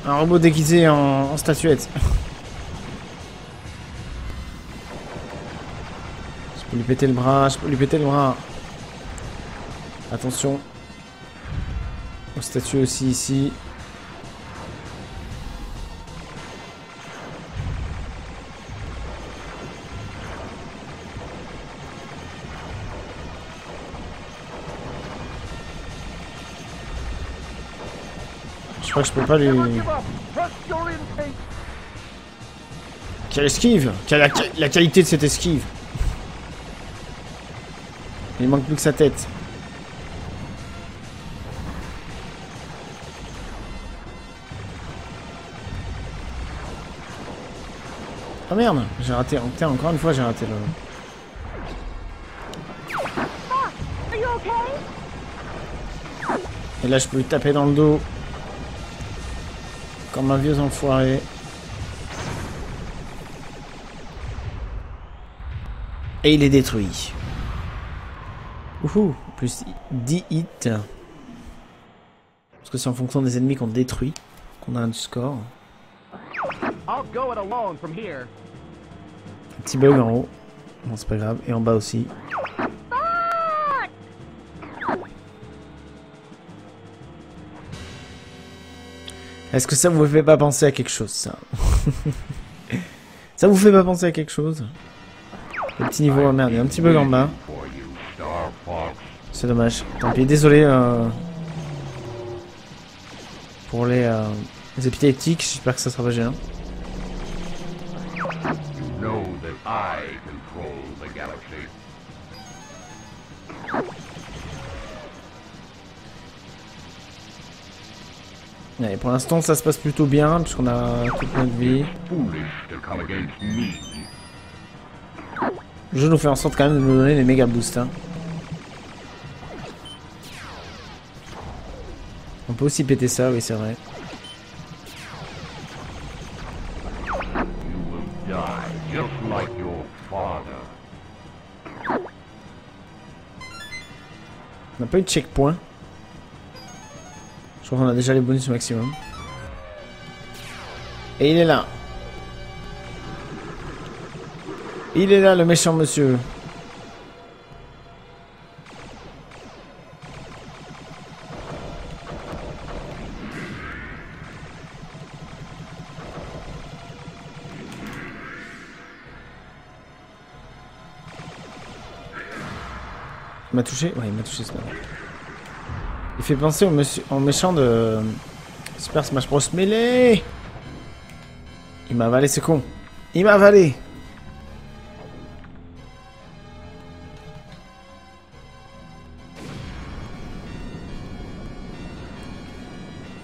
Un robot déguisé en statuette. Je peux lui péter le bras, Attention. Aux statues aussi ici. Je crois que je peux pas lui... Quelle esquive! Quelle la qualité de cette esquive! Il manque plus que sa tête. Oh merde! J'ai raté... Putain, encore une fois j'ai raté le... Et là je peux lui taper dans le dos. Comme un vieux enfoiré. Et il est détruit. Ouhou, plus 10 hits. Parce que c'est en fonction des ennemis qu'on détruit, qu'on a un score. Un petit bug en haut. Bon, c'est pas grave. Et en bas aussi. Est-ce que ça vous fait pas penser à quelque chose, ça? Ça vous fait pas penser à quelque chose? Le petit niveau, oh merde, il y a un petit bug en bas. C'est dommage. Tant pis, désolé pour les épileptiques, j'espère que ça sera pas gênant. Allez, pour l'instant, ça se passe plutôt bien, puisqu'on a toute notre vie. Je nous fais en sorte quand même de nous donner les méga boosts. Hein. On peut aussi péter ça, oui, c'est vrai. On n'a pas eu de checkpoint. Je crois qu'on a déjà les bonus maximum. Et il est là. Il est là, le méchant monsieur. Il m'a touché? Ouais, il m'a touché, c'est pas grave. Il fait penser au monsieur, au méchant de Super Smash Bros. Melee. Il m'a avalé, ce con. Il m'a avalé.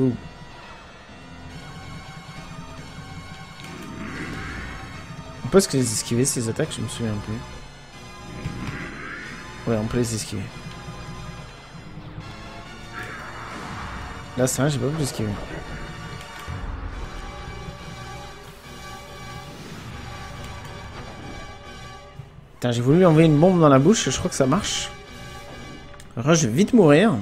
Ouh. On peut les esquiver, ces attaques, je me souviens un peu. Ouais, on peut les esquiver. Là, c'est vrai, j'ai pas pu esquiver. Putain, j'ai voulu lui envoyer une bombe dans la bouche, je crois que ça marche. Alors là, je vais vite mourir.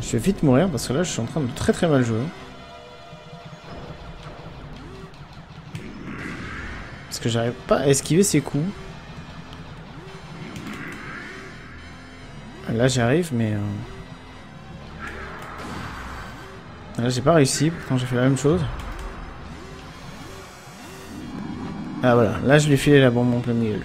Je vais vite mourir parce que là, je suis en train de très mal jouer. Parce que j'arrive pas à esquiver ses coups. Là j'arrive mais... Là j'ai pas réussi, pourtant j'ai fait la même chose. Ah voilà, là je lui ai filé la bombe en plein milieu.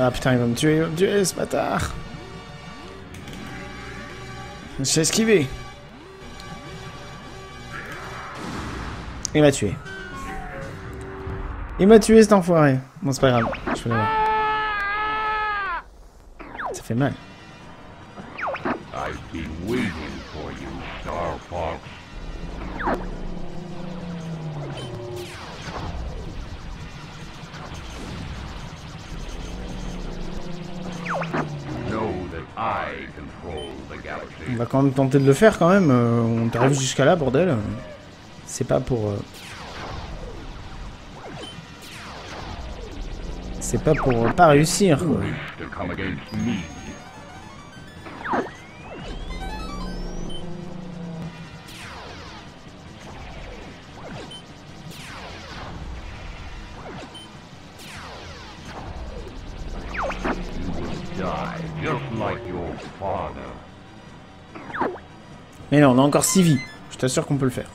Ah putain, il va me tuer ce bâtard. J'ai esquivé. Il m'a tué. Il m'a tué cet enfoiré. Bon, c'est pas grave, je voulais voir. Ça fait mal. I've been waiting for you, Star Fox. On va quand même tenter de le faire quand même, on arrive jusqu'à là, bordel. C'est pas pour... C'est pas pour pas réussir, quoi. Mais non, on a encore 6 vies. Je t'assure qu'on peut le faire.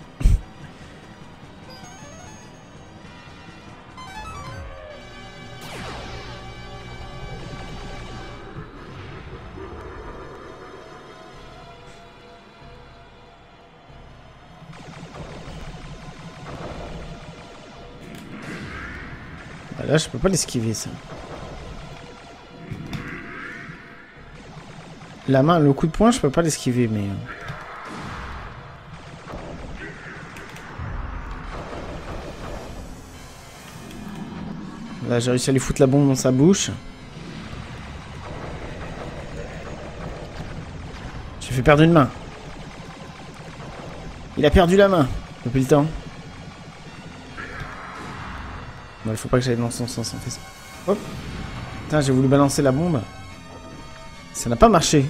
Là, je peux pas l'esquiver, ça. La main, le coup de poing, je peux pas l'esquiver, mais... Là, j'ai réussi à lui foutre la bombe dans sa bouche. J'ai fait perdre une main. Il a perdu la main depuis le temps. Bon, il faut pas que j'aille dans son sens, en fait. Hop. Putain, j'ai voulu balancer la bombe. Ça n'a pas marché.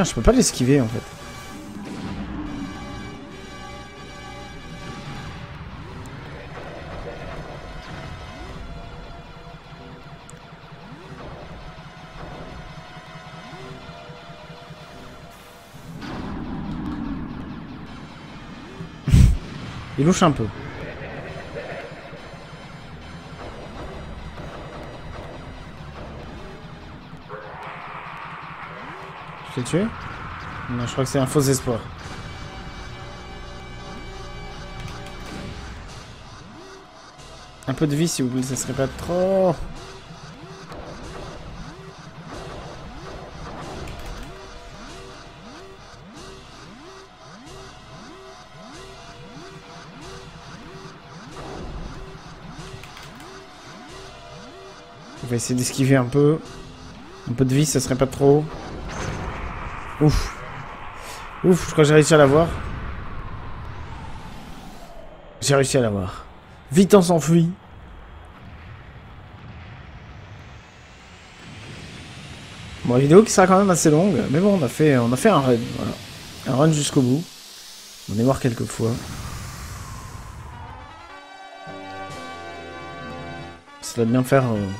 Je peux pas l'esquiver en fait. Il louche un peu. Tuer? Non, je crois que c'est un faux espoir. Un peu de vie, s'il vous plaît, ça serait pas trop. On va essayer d'esquiver un peu. Un peu de vie, ça serait pas trop. Ouf. Ouf, je crois que j'ai réussi à l'avoir. J'ai réussi à l'avoir. Vite, on s'enfuit. Bon, la vidéo qui sera quand même assez longue, mais bon, on a fait un run, voilà. Un run jusqu'au bout. On est mort quelques fois. Ça doit bien faire une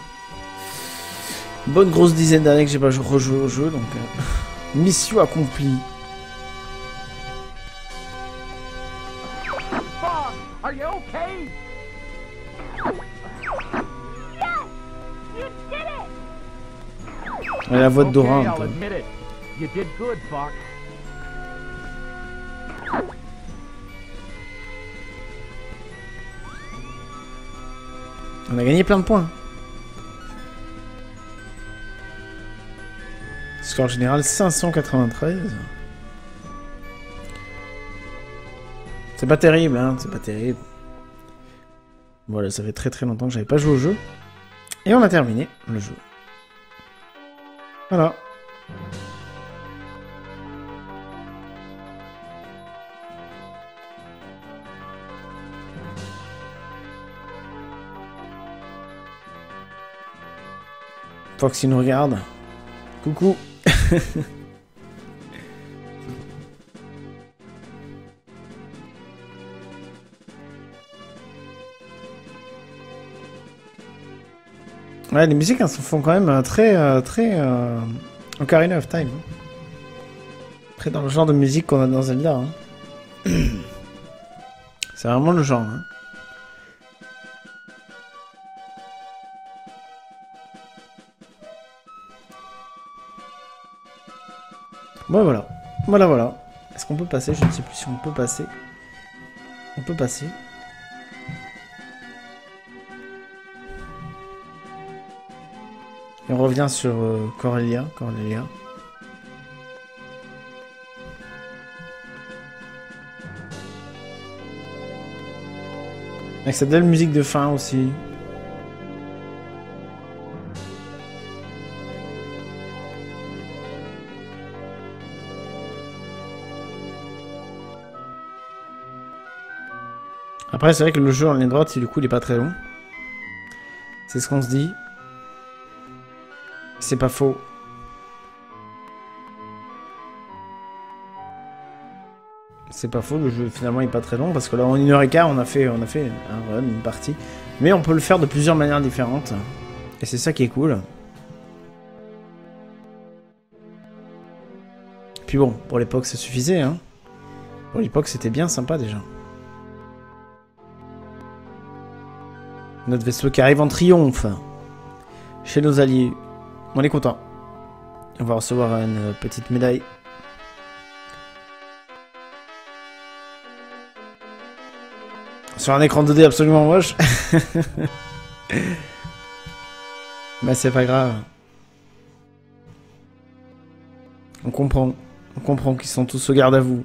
bonne grosse dizaine d'années que j'ai pas rejoué au jeu, donc mission accomplie. La voix de Dora un peu. On a gagné plein de points. Score général 593. C'est pas terrible, hein, c'est pas terrible. Voilà, ça fait très longtemps que j'avais pas joué au jeu. Et on a terminé le jeu. Voilà. Fox, il nous regarde. Coucou. Ouais, les musiques, elles se font quand même très Ocarina of Time. Hein. Très dans le genre de musique qu'on a dans Zelda. Hein. C'est vraiment le genre. Hein. Bon, voilà. Voilà. Est-ce qu'on peut passer? Je ne sais plus si on peut passer. On peut passer. Et on revient sur Corneria. Avec cette belle musique de fin aussi. Après, c'est vrai que le jeu en ligne droite, du coup, il est pas très long. C'est ce qu'on se dit. C'est pas faux. C'est pas faux, le jeu finalement est pas très long parce que là en 1h15 on a fait un run, une partie. Mais on peut le faire de plusieurs manières différentes. Et c'est ça qui est cool. Puis bon, pour l'époque ça suffisait hein. Pour l'époque c'était bien sympa déjà. Notre vaisseau qui arrive en triomphe. Chez nos alliés. On est content. On va recevoir une petite médaille. Sur un écran 2D absolument moche. Mais c'est pas grave. On comprend. On comprend qu'ils sont tous au garde à vous.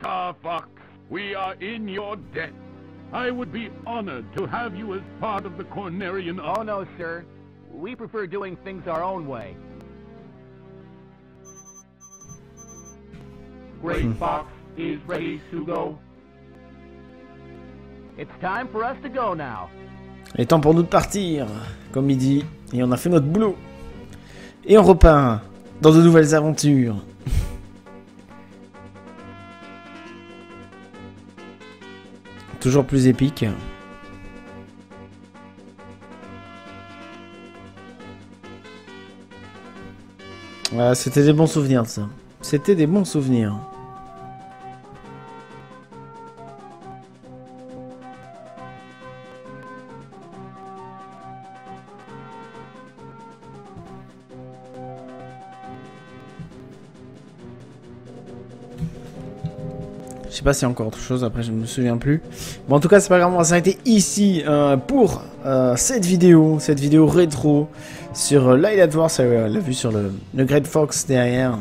Star Fox, we are in your debt. I would be honored to have you as part of the Cornerian. Oh no, sir. We prefer doing things our own way. Great Fox is ready to go. It's time for us to go now. Il est temps pour nous de partir, comme il dit. Et on a fait notre boulot. Et on repart dans de nouvelles aventures. Toujours plus épique. C'était des bons souvenirs, ça. C'était des bons souvenirs. Je sais pas s'il y a encore autre chose, après je me souviens plus. Bon, en tout cas, c'est pas grave, on va s'arrêter ici pour cette vidéo rétro sur Lylat Wars. La vue sur le Great Fox derrière.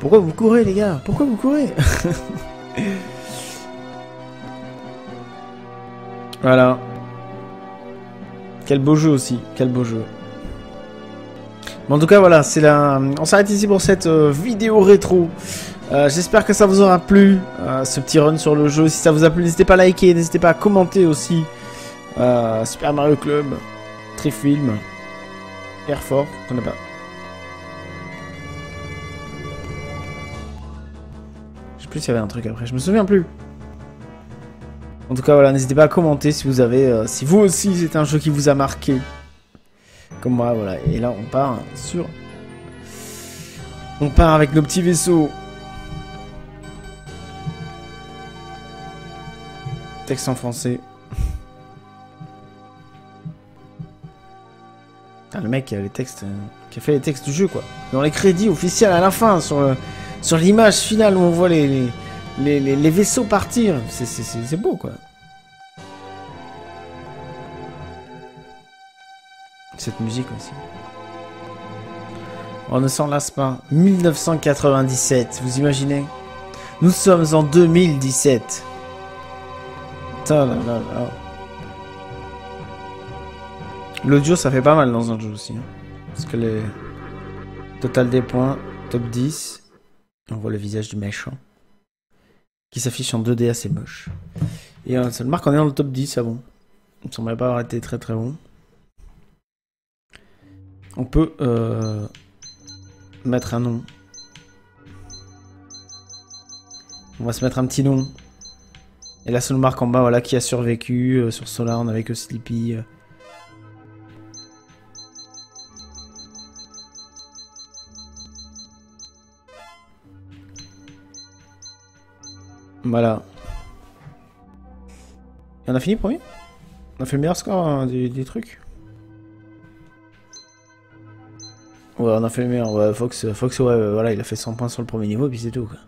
Pourquoi vous courez, les gars? Pourquoi vous courez? Voilà. Quel beau jeu aussi, quel beau jeu. Bon, en tout cas, voilà, c'est la... on s'arrête ici pour cette vidéo rétro. J'espère que ça vous aura plu, ce petit run sur le jeu. Si ça vous a plu, n'hésitez pas à liker, n'hésitez pas à commenter aussi. Super Mario Club, Trifilm, Air Force, on n'a pas... Je sais plus s'il y avait un truc après, je me souviens plus. En tout cas, voilà, n'hésitez pas à commenter si vous avez... si vous aussi, c'est un jeu qui vous a marqué. Comme moi, voilà. Et là, on part sur... On part avec nos petits vaisseaux. Texte en français. Putain, le mec qui a les textes... qui a fait les textes du jeu, quoi. Dans les crédits officiels à la fin, sur l'image finale où on voit les vaisseaux partir. C'est beau, quoi. Cette musique aussi. On ne s'en lasse pas. 1997, vous imaginez? Nous sommes en 2017. L'audio, ça fait pas mal dans un jeu aussi. Hein. Parce que les... Total des points, top 10. On voit le visage du méchant. Qui s'affiche en 2D assez moche. Et ça le marque, on est dans le top 10 avant. Il me semblait pas avoir été très très bon. On peut mettre un nom. On va se mettre un petit nom. Et là, ça nous marque en bas, voilà, qui a survécu. Sur Solar, on avait que Slippy. Voilà. Et on a fini premier. On a fait le meilleur score hein, des trucs. Ouais, on a fait le meilleur. Ouais, Fox, ouais, voilà, il a fait 100 points sur le premier niveau, puis c'est tout, quoi.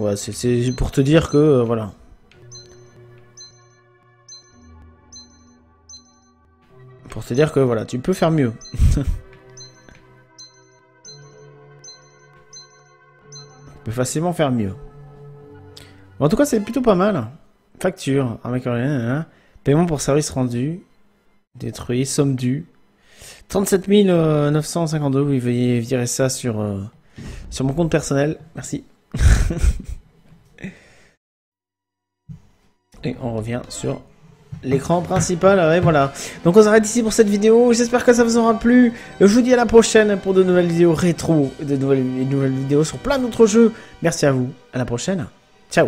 Ouais, c'est pour te dire que, voilà. Pour te dire que, voilà, tu peux faire mieux. Tu peux facilement faire mieux. Bon, en tout cas, c'est plutôt pas mal. Facture, paiement pour service rendu. Détruit, somme due. 37 952, oui, veuillez virer ça sur mon compte personnel. Merci. Et on revient sur l'écran principal. Et voilà. Donc on s'arrête ici pour cette vidéo. J'espère que ça vous aura plu. Je vous dis à la prochaine pour de nouvelles vidéos rétro. De nouvelles vidéos sur plein d'autres jeux. Merci à vous. À la prochaine. Ciao.